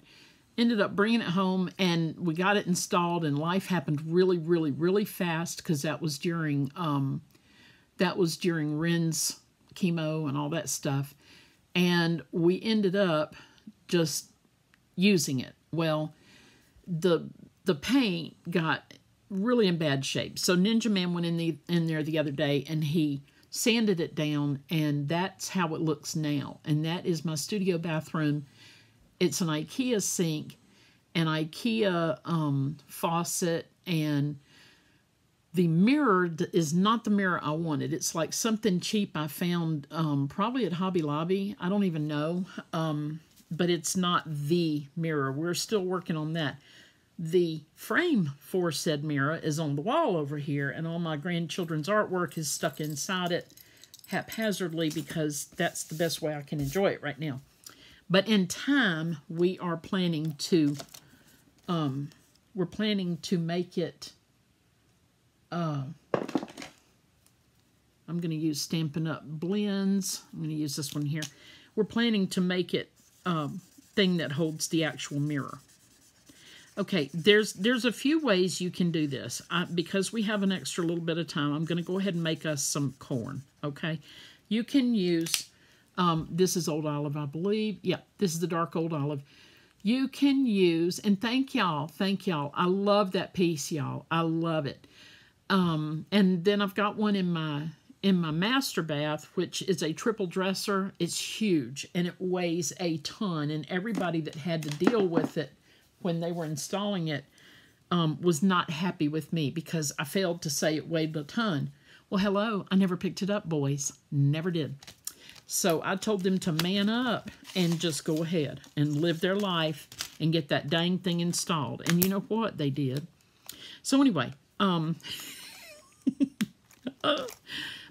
Ended up bringing it home, and we got it installed, and life happened really, really, really fast because that was during um, that was during Ren's chemo and all that stuff, and we ended up just using it. Well, the the paint got really in bad shape, so Ninja Man went in the in there the other day, and he sanded it down, and that's how it looks now. And that is my studio bathroom. It's an IKEA sink, an IKEA um, faucet, and the mirror is not the mirror I wanted. It's like something cheap I found um, probably at Hobby Lobby. I don't even know, um, but it's not the mirror. We're still working on that. The frame for said mirror is on the wall over here, and all my grandchildren's artwork is stuck inside it. haphazardly because that's the best way I can enjoy it right now. But in time, we are planning to, um, we're planning to make it, uh, I'm going to use Stampin' Up Blends. I'm going to use this one here. We're planning to make it um, thing that holds the actual mirror. Okay, there's there's a few ways you can do this. I, because we have an extra little bit of time, I'm going to go ahead and make us some corn, okay? You can use, um, this is old olive, I believe. Yeah, this is the dark old olive. You can use, and thank y'all, thank y'all. I love that piece, y'all. I love it. Um, and then I've got one in my... in my master bath, which is a triple dresser. It's huge and it weighs a ton, and everybody that had to deal with it when they were installing it um, was not happy with me because I failed to say it weighed a ton. Well, hello, I never picked it up, boys. Never did. So I told them to man up and just go ahead and live their life and get that dang thing installed. And you know what? They did. So anyway, um...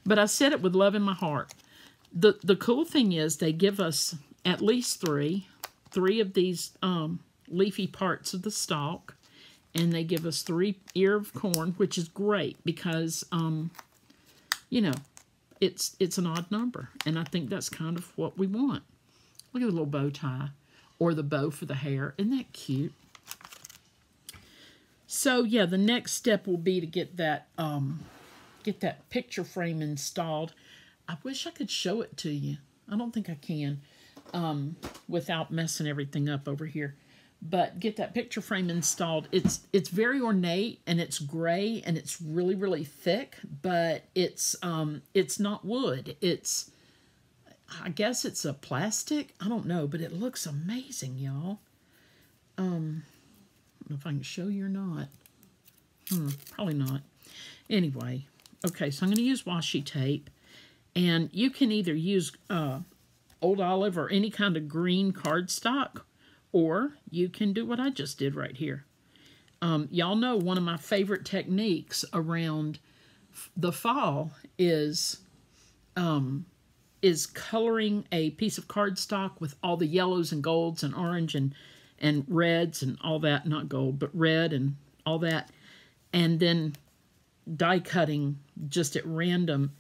but I said it with love in my heart. The the cool thing is they give us at least three, three of these um, leafy parts of the stalk, and they give us three ear of corn, which is great because, um, you know, it's it's an odd number, and I think that's kind of what we want. Look at the little bow tie, or the bow for the hair. Isn't that cute? So yeah, the next step will be to get that. Um, get that picture frame installed. I wish I could show it to you. I don't think I can um, without messing everything up over here. But get that picture frame installed. It's it's very ornate and it's gray and it's really really thick, but it's um it's not wood. It's I guess it's a plastic. I don't know, but it looks amazing, y'all. Um, I don't know if I can show you or not. Hmm, probably not. Anyway. Okay, so I'm going to use washi tape, and you can either use uh, old olive or any kind of green cardstock, or you can do what I just did right here. Um, y'all know one of my favorite techniques around the fall is um, is coloring a piece of cardstock with all the yellows and golds and orange and, and reds and all that, not gold, but red and all that, and then die cutting just at random,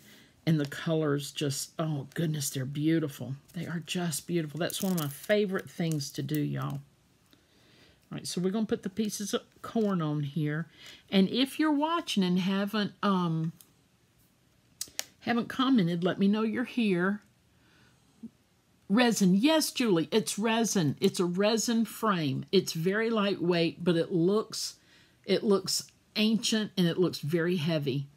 and the colors just, oh goodness, they're beautiful. They are just beautiful. That's one of my favorite things to do, y'all. All right, so we're going to put the pieces of corn on here, and if you're watching and haven't, um, haven't commented, let me know you're here. Resin. Yes, Julie, it's resin. It's a resin frame. It's very lightweight, but it looks, it looks ancient, and it looks very heavy.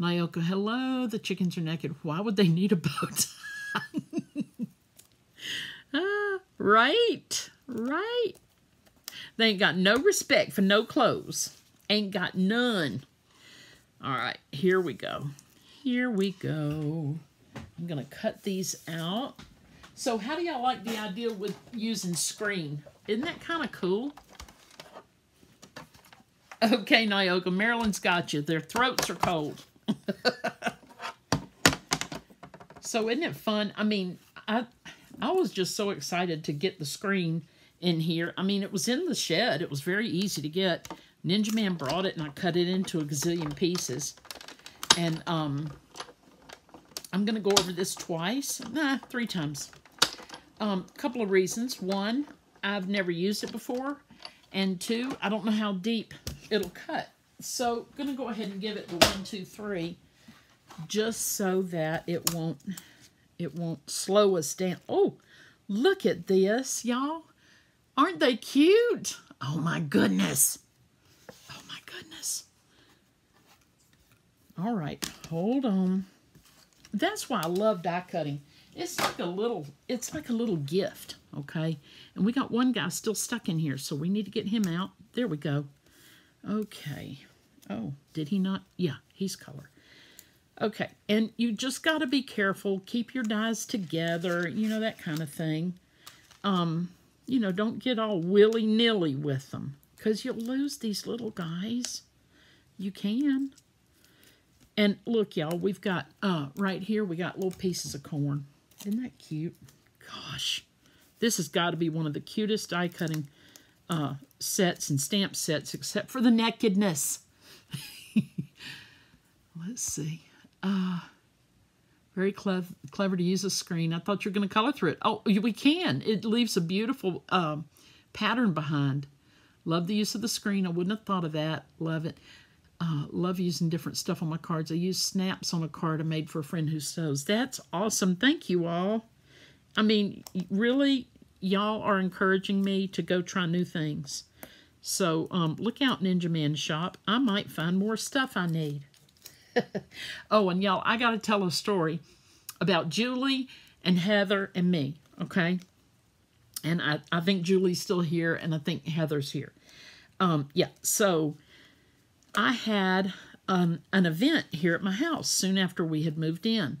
Nayoka, hello. The chickens are naked. Why would they need a bow tie? ah, right, right. They ain't got no respect for no clothes. Ain't got none. All right, here we go. Here we go. I'm gonna cut these out. So, how do y'all like the idea with using screen? Isn't that kind of cool? Okay, Nyoka, Marilyn's got you. Their throats are cold. So isn't it fun? I mean, I I was just so excited to get the screen in here. I mean, it was in the shed. It was very easy to get. Ninja Man brought it, and I cut it into a gazillion pieces. And um, I'm going to go over this twice. Nah, three times. A um, couple of reasons. One, I've never used it before. And two, I don't know how deep it'll cut. So I'm going to go ahead and give it the one, two, three, just so that it won't, it won't slow us down. Oh, look at this, y'all. Aren't they cute? Oh, my goodness. Oh, my goodness. All right, hold on. That's why I love die cutting. It's like a little, it's like a little gift, okay? And we got one guy still stuck in here, so we need to get him out. There we go. Okay. Oh, did he not? Yeah, he's color. Okay, and you just got to be careful. Keep your dies together, you know, that kind of thing. Um, you know, don't get all willy-nilly with them, because you'll lose these little guys. You can. And look, y'all, we've got, uh, right here, we got little pieces of corn. Isn't that cute? Gosh, this has got to be one of the cutest die cutting uh, sets and stamp sets, except for the nakedness. Let's see. Uh, very clever, clever to use a screen. I thought you were going to color through it. Oh, we can. It leaves a beautiful um, pattern behind. Love the use of the screen. I wouldn't have thought of that. Love it. Uh, love using different stuff on my cards. I use snaps on a card I made for a friend who sews. That's awesome. Thank you all. I mean, really, y'all are encouraging me to go try new things. So, um, look out, Ninja Man Shop. I might find more stuff I need. Oh, and y'all, I got to tell a story about Julie and Heather and me, okay? And I, I think Julie's still here, and I think Heather's here. Um, yeah, so... I had um, an event here at my house soon after we had moved in,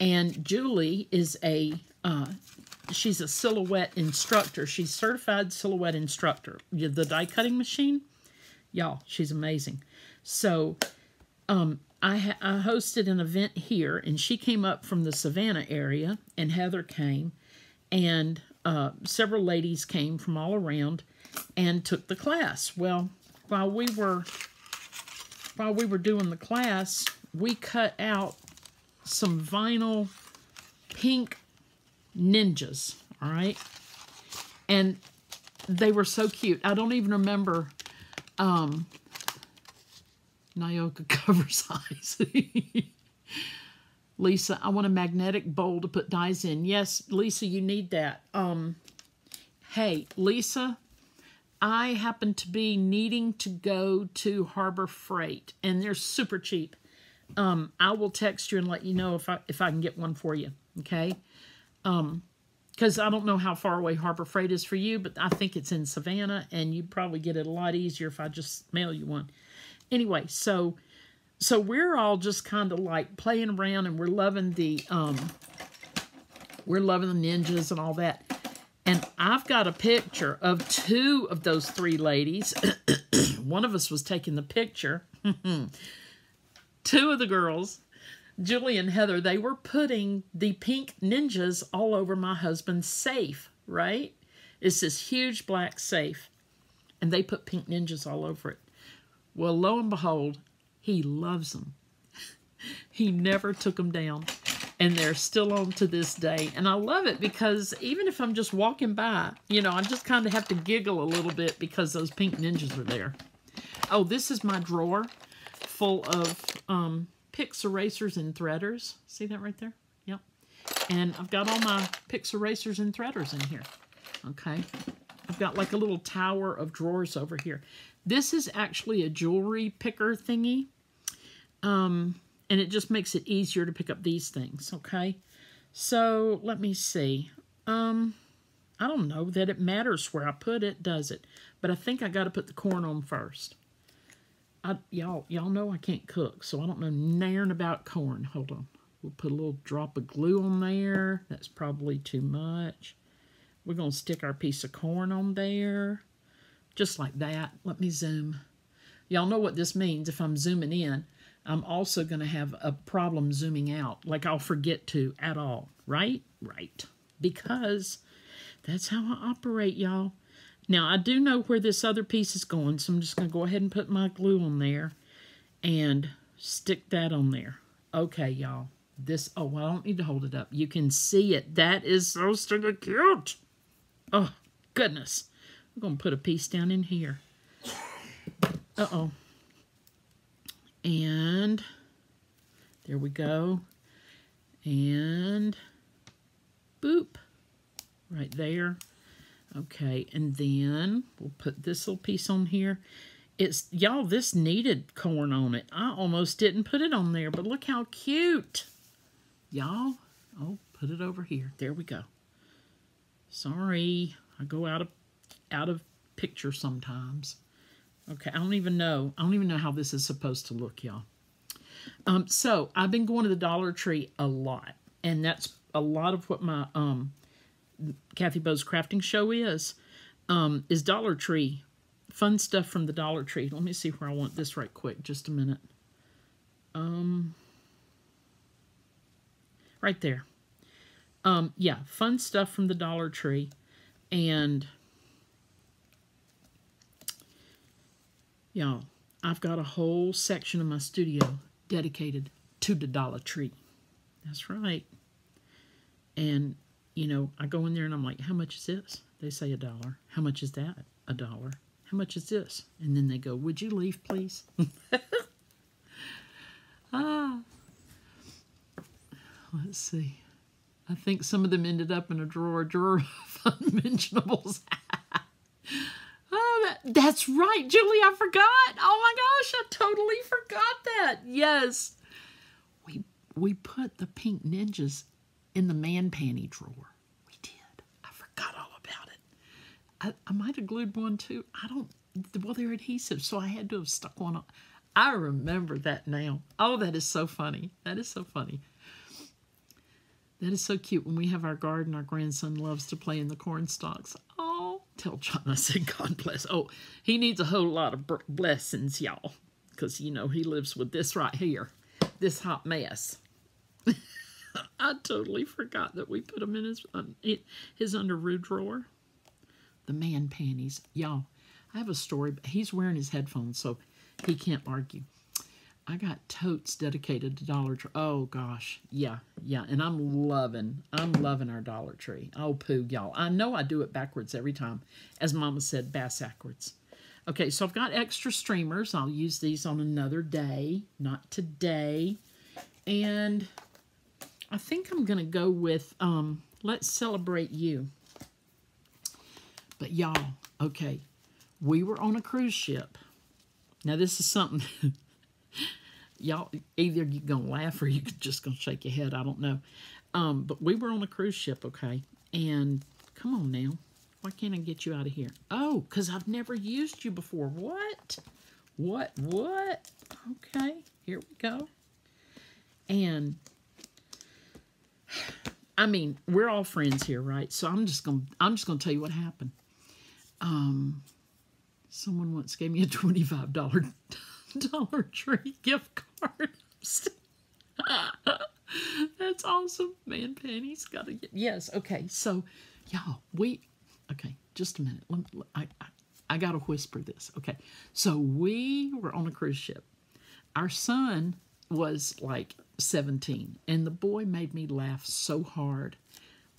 and Julie is a, uh, she's a silhouette instructor. She's certified silhouette instructor. The die cutting machine, y'all, she's amazing. So um, I, ha I hosted an event here, and she came up from the Savannah area, and Heather came, and uh, several ladies came from all around and took the class. Well, while we were... While we were doing the class, we cut out some vinyl pink ninjas, all right? And they were so cute. I don't even remember um, Nyoka cover size. Lisa, I want a magnetic bowl to put dies in. Yes, Lisa, you need that. Um, hey, Lisa... I happen to be needing to go to Harbor Freight, and they're super cheap. Um, I will text you and let you know if I, if I can get one for you, okay? Um, because I don't know how far away Harbor Freight is for you, but I think it's in Savannah, and you'd probably get it a lot easier if I just mail you one. Anyway, so so we're all just kind of like playing around, and we're loving the um, we're loving the ninjas and all that. And I've got a picture of two of those three ladies. One of us was taking the picture. Two of the girls, Julie and Heather, they were putting the pink ninjas all over my husband's safe, right? It's this huge black safe. And they put pink ninjas all over it. Well, lo and behold, he loves them. He never took them down. And they're still on to this day. And I love it because even if I'm just walking by, you know, I just kind of have to giggle a little bit because those pink ninjas are there. Oh, this is my drawer full of um, Pix erasers and threaders. See that right there? Yep. And I've got all my Pix erasers and threaders in here. Okay. I've got like a little tower of drawers over here. This is actually a jewelry picker thingy. Um... And it just makes it easier to pick up these things, okay? So, let me see. Um, I don't know that it matters where I put it, does it? But I think I got to put the corn on first. Y'all y'all know I can't cook, so I don't know nairn about corn. Hold on. We'll put a little drop of glue on there. That's probably too much. We're going to stick our piece of corn on there. Just like that. Let me zoom. Y'all know what this means if I'm zooming in. I'm also going to have a problem zooming out, like I'll forget to at all, right? Right. Because that's how I operate, y'all. Now, I do know where this other piece is going, so I'm just going to go ahead and put my glue on there and stick that on there. Okay, y'all. This, oh, well, I don't need to hold it up. You can see it. That is so stinking cute. Oh, goodness. I'm going to put a piece down in here. Uh-oh. And there we go. And boop. Right there. Okay, and then we'll put this little piece on here. It's, y'all, this needed corn on it. I almost didn't put it on there, but look how cute. Y'all, oh, put it over here. There we go. Sorry, I go out of out of picture sometimes. Okay, I don't even know. I don't even know how this is supposed to look, y'all. Um, so, I've been going to the Dollar Tree a lot. And that's a lot of what my um, Kathy Bo's Crafting Show is, um, is Dollar Tree. Fun stuff from the Dollar Tree. Let me see where I want this right quick. Just a minute. um, right there. Um, yeah, fun stuff from the Dollar Tree. And, y'all, I've got a whole section of my studio dedicated to the Dollar Tree. That's right. And, you know, I go in there and I'm like, how much is this? They say a dollar. How much is that? A dollar. How much is this? And then they go, would you leave, please? Ah. Let's see. I think some of them ended up in a drawer, a drawer of unmentionables. Oh, that, that's right, Julie, I forgot. Oh my gosh, I totally forgot that. Yes. We, we put the pink ninjas in the man panty drawer. We did. I forgot all about it. I, I might have glued one too. I don't, well, they're adhesive, so I had to have stuck one on. I remember that now. Oh, that is so funny. That is so funny. That is so cute. When we have our garden, our grandson loves to play in the corn stalks. Oh, tell John I said, God bless. Oh, he needs a whole lot of blessings, y'all. Because, you know, he lives with this right here. This hot mess. I totally forgot that we put him in his, um, it, his underwear drawer. The man panties. Y'all, I have a story. But he's wearing his headphones, so he can't argue. I got totes dedicated to Dollar Tree. Oh, gosh. Yeah, yeah. And I'm loving, I'm loving our Dollar Tree. Oh, poo, y'all. I know I do it backwards every time. As Mama said, bass-ackwards. Okay, so I've got extra streamers. I'll use these on another day, not today. And I think I'm going to go with um, Let's Celebrate You. But, y'all, okay, we were on a cruise ship. Now, this is something... Y'all, either you're going to laugh or you're just going to shake your head. I don't know. Um, but we were on a cruise ship, okay? And come on now. Why can't I get you out of here? Oh, because I've never used you before. What? What? What? Okay. Here we go. And, I mean, we're all friends here, right? So I'm just going to, I'm just going to tell you what happened. Um, someone once gave me a twenty-five dollar Dollar Tree gift card. That's awesome. Man, Penny's got to get... Yes, okay. So, y'all, we... Okay, just a minute. Let me, I, I, I got to whisper this. Okay, so we were on a cruise ship. Our son was like seventeen, and the boy made me laugh so hard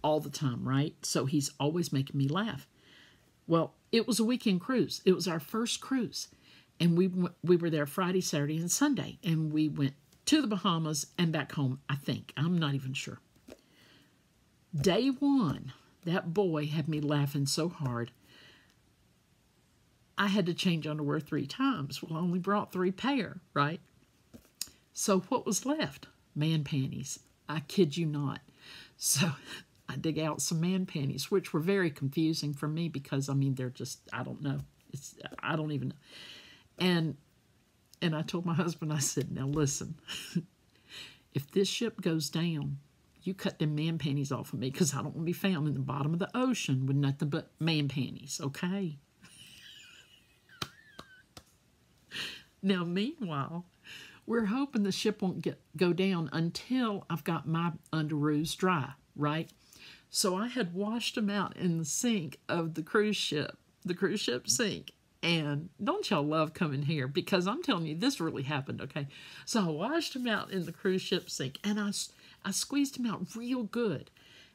all the time, right? So he's always making me laugh. Well, it was a weekend cruise. It was our first cruise. And we we were there Friday, Saturday, and Sunday. And we went to the Bahamas and back home, I think. I'm not even sure. Day one, that boy had me laughing so hard, I had to change underwear three times. Well, I only brought three pair, right? So what was left? Man panties. I kid you not. So I dig out some man panties, which were very confusing for me because, I mean, they're just, I don't know. It's I don't even know. And and I told my husband, I said, now listen, if this ship goes down, you cut them man panties off of me because I don't want to be found in the bottom of the ocean with nothing but man panties, okay? Now, meanwhile, we're hoping the ship won't get go down until I've got my underoos dry, right? So I had washed them out in the sink of the cruise ship, the cruise ship sink. And don't y'all love coming here? Because I'm telling you, this really happened, okay? So I washed them out in the cruise ship sink, and I, I squeezed them out real good.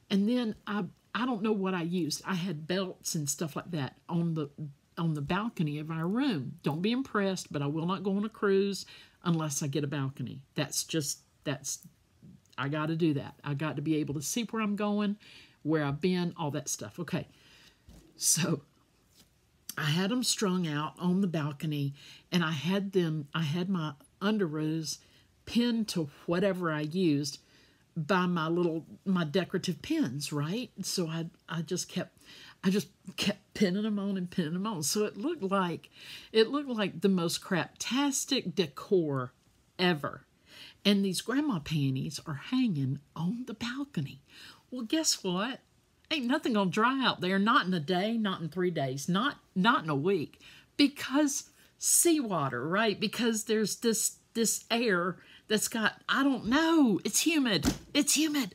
And then I I don't know what I used. I had belts and stuff like that on the, on the balcony of our room. Don't be impressed, but I will not go on a cruise unless I get a balcony. That's just, that's, I got to do that. I got to be able to see where I'm going, where I've been, all that stuff. Okay, so... I had them strung out on the balcony, and I had them, I had my underoos pinned to whatever I used by my little, my decorative pins, right? So I, I just kept, I just kept pinning them on and pinning them on. So it looked like, it looked like the most craptastic decor ever. And these grandma panties are hanging on the balcony. Well, guess what? Ain't nothing gonna dry out there, not in a day, not in three days, not not in a week, because seawater, right? Because there's this this air that's got, I don't know, it's humid. It's humid.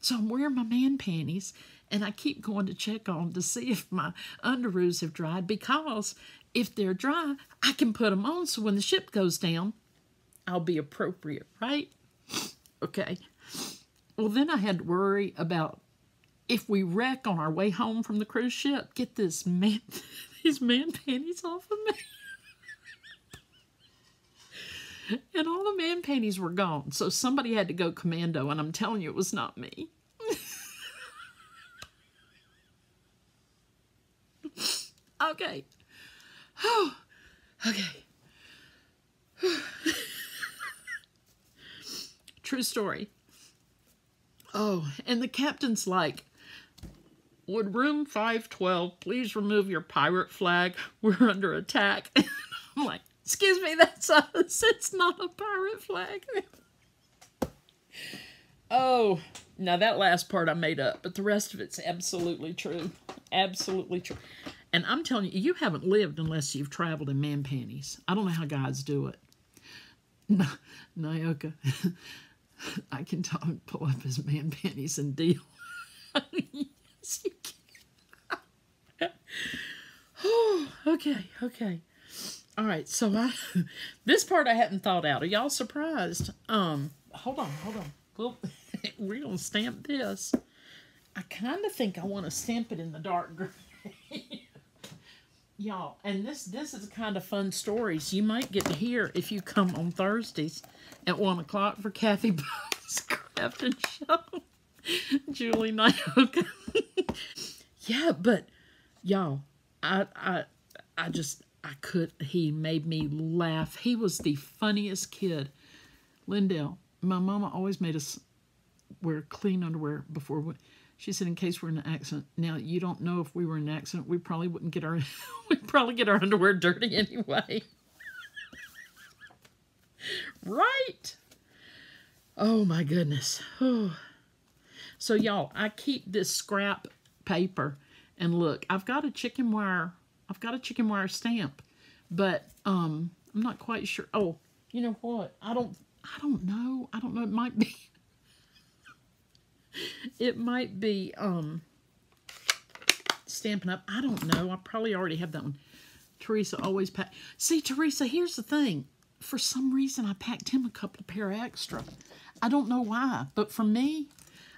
So I'm wearing my man panties, and I keep going to check on to see if my underoos have dried, because if they're dry, I can put them on so when the ship goes down, I'll be appropriate, right? Okay. Well, then I had to worry about if we wreck on our way home from the cruise ship, get this man, these man panties off of me. And all the man panties were gone, so somebody had to go commando, and I'm telling you, it was not me. Okay. Oh, okay. True story. Oh, and the captain's like, would room five twelve please remove your pirate flag? We're under attack. I'm like, excuse me, that's us. It's not a pirate flag. Oh, now that last part I made up, but the rest of it's absolutely true. Absolutely true. And I'm telling you, you haven't lived unless you've traveled in man panties. I don't know how guys do it. No, Nayoka, I can talk, pull up his man panties and deal. Yes, you can. Oh, okay, okay. All right, so I, this part I hadn't thought out. Are y'all surprised? Um, hold on, hold on. Well, we're going to stamp this. I kind of think I want to stamp it in the dark gray. Y'all, and this this is kind of fun stories you might get to hear if you come on Thursdays at one o'clock for Kathy Bo's Crafting Show. Julie Nyoka. Yeah, but, y'all, I, I, I just... I could, he made me laugh. He was the funniest kid. Lindell, my mama always made us wear clean underwear before. We, she said, in case we're in an accident. Now, you don't know if we were in an accident. We probably wouldn't get our, we'd probably get our underwear dirty anyway. Right? Oh, my goodness. Oh. So, y'all, I keep this scrap paper. And look, I've got a chicken wire I've got a chicken wire stamp, but um, I'm not quite sure. Oh, you know what? I don't, I don't know. I don't know. It might be, it might be um, Stampin' Up. I don't know. I probably already have that one. Teresa always pack. See, Teresa, here's the thing. For some reason, I packed him a couple of pair extra. I don't know why, but for me,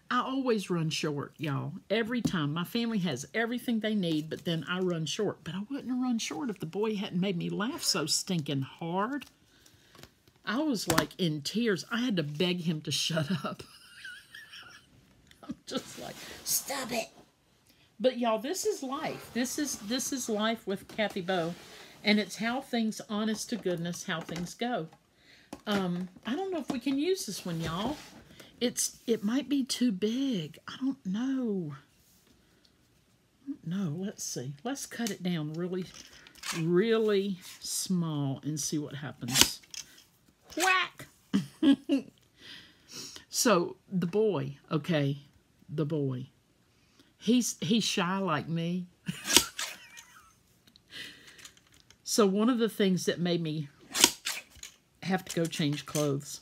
I always run short, y'all. Every time. My family has everything they need, but then I run short. But I wouldn't have run short if the boy hadn't made me laugh so stinking hard. I was like in tears. I had to beg him to shut up. I'm just like, stop it. But y'all, this is life. This is this is life with Kathy Bo. And it's how things, honest to goodness, how things go. Um, I don't know if we can use this one, y'all. It's, it might be too big. I don't know. No, let's see. Let's cut it down really, really small and see what happens. Whack! So, the boy, okay, the boy. He's, he's shy like me. So, one of the things that made me have to go change clothes,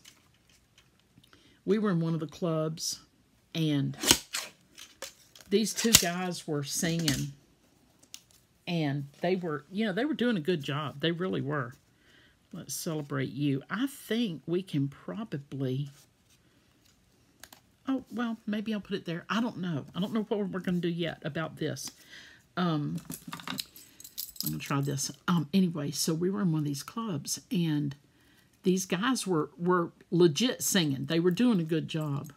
we were in one of the clubs, and these two guys were singing, and they were, you know, they were doing a good job. They really were. Let's celebrate you. I think we can probably, oh, well, maybe I'll put it there. I don't know. I don't know what we're going to do yet about this. Um, I'm going to try this. Um, anyway, so we were in one of these clubs, and these guys were, were legit singing. They were doing a good job.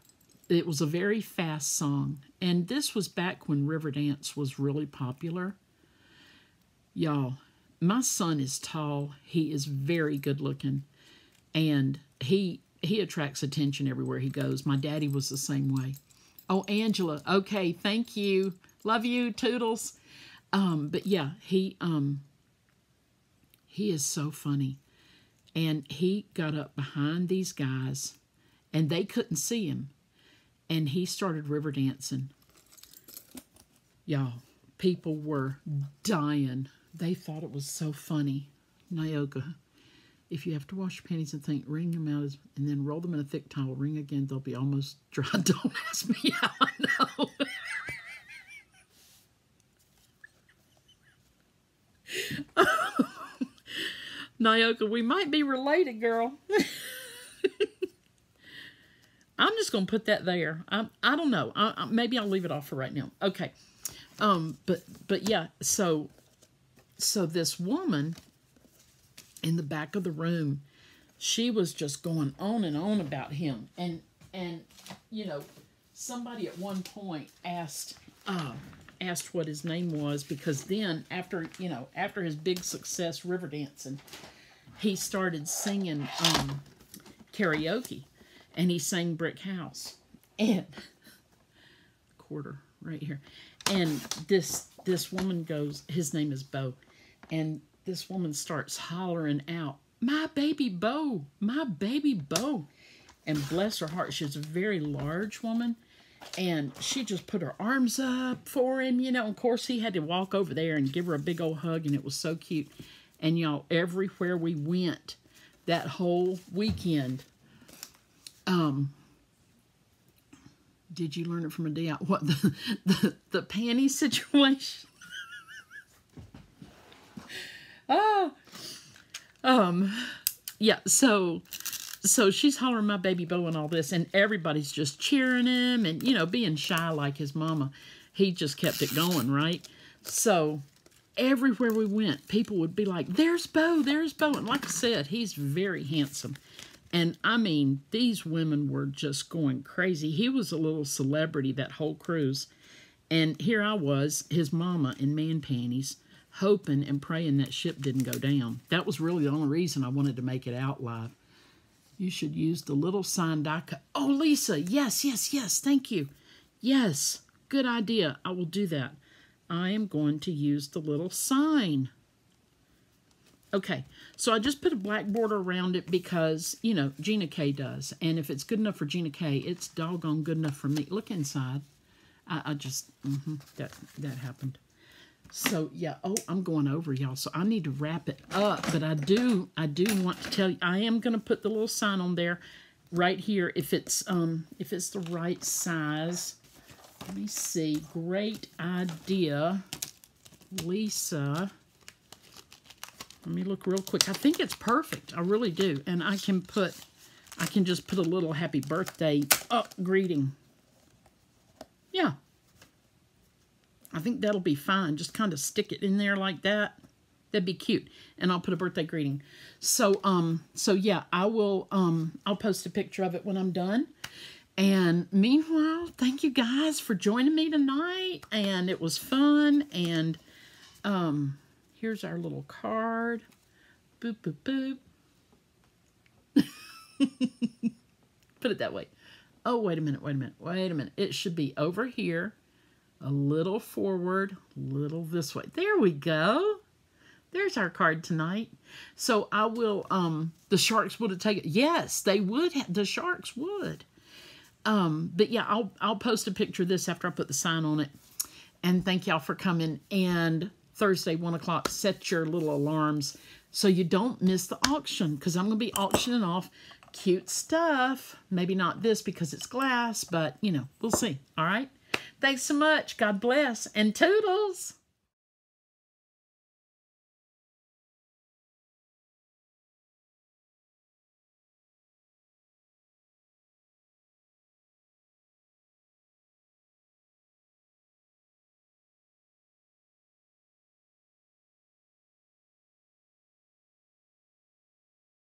It was a very fast song. And this was back when Riverdance was really popular. Y'all, my son is tall. He is very good looking. And he he attracts attention everywhere he goes. My daddy was the same way. Oh, Angela. Okay, thank you. Love you, Toodles. Um, but yeah, he um he is so funny. And he got up behind these guys, and they couldn't see him. And he started river dancing. Y'all, people were dying. They thought it was so funny. Nyoka, If you have to wash your panties and think, wring them out as, and then roll them in a thick towel. Wring again, they'll be almost dry. Don't ask me how I know. Nayoka, we might be related, girl. I'm just going to put that there. I, I don't know. I, I, maybe I'll leave it off for right now. Okay. Um, but, but yeah, so, so this woman in the back of the room, she was just going on and on about him. And, and, you know, somebody at one point asked, uh, asked what his name was, because then after, you know, after his big success, Riverdance, and he started singing, um, karaoke. And he sang Brick House. And quarter right here. And this this woman goes, his name is Bo. And this woman starts hollering out, "My baby Bo, my baby Bo." And bless her heart, she's a very large woman. And she just put her arms up for him, you know. Of course, he had to walk over there and give her a big old hug. And it was so cute. And y'all, everywhere we went that whole weekend, Um, did you learn it from a day out? What, the, the, the panty situation? Oh, um, yeah, so, so she's hollering "my baby Bo" and all this, and everybody's just cheering him and, you know, being shy like his mama. He just kept it going, right? So everywhere we went, people would be like, "There's Bo, there's Bo." And like I said, he's very handsome. And, I mean, these women were just going crazy. He was a little celebrity that whole cruise. And here I was, his mama in man panties, hoping and praying that ship didn't go down. That was really the only reason I wanted to make it out live. You should use the little sign I cut. Oh, Lisa, yes, yes, yes, thank you. Yes, good idea. I will do that. I am going to use the little sign. Okay, so I just put a black border around it because, you know, Gina K does. And if it's good enough for Gina K, it's doggone good enough for me. Look inside. I, I just, mm-hmm, that, that happened. So, yeah, oh, I'm going over, y'all. So I need to wrap it up. But I do, I do want to tell you, I am going to put the little sign on there right here. If it's, um, if it's the right size. Let me see. Great idea, Lisa. Let me look real quick. I think it's perfect. I really do. And I can put, I can just put a little happy birthday up greeting. Yeah. I think that'll be fine. Just kind of stick it in there like that. That'd be cute. And I'll put a birthday greeting. So, um, so yeah, I will, um, I'll post a picture of it when I'm done. And meanwhile, thank you guys for joining me tonight. And it was fun. And, um... here's our little card. Boop, boop, boop. Put it that way. Oh, wait a minute, wait a minute, wait a minute. It should be over here, a little forward, a little this way. There we go. There's our card tonight. So I will, um, the sharks would have taken, yes, they would, ha the sharks would. Um, but yeah, I'll, I'll post a picture of this after I put the sign on it. And thank y'all for coming. And Thursday, one o'clock, set your little alarms so you don't miss the auction, because I'm going to be auctioning off cute stuff. Maybe not this because it's glass, but, you know, we'll see. All right? Thanks so much. God bless. And toodles!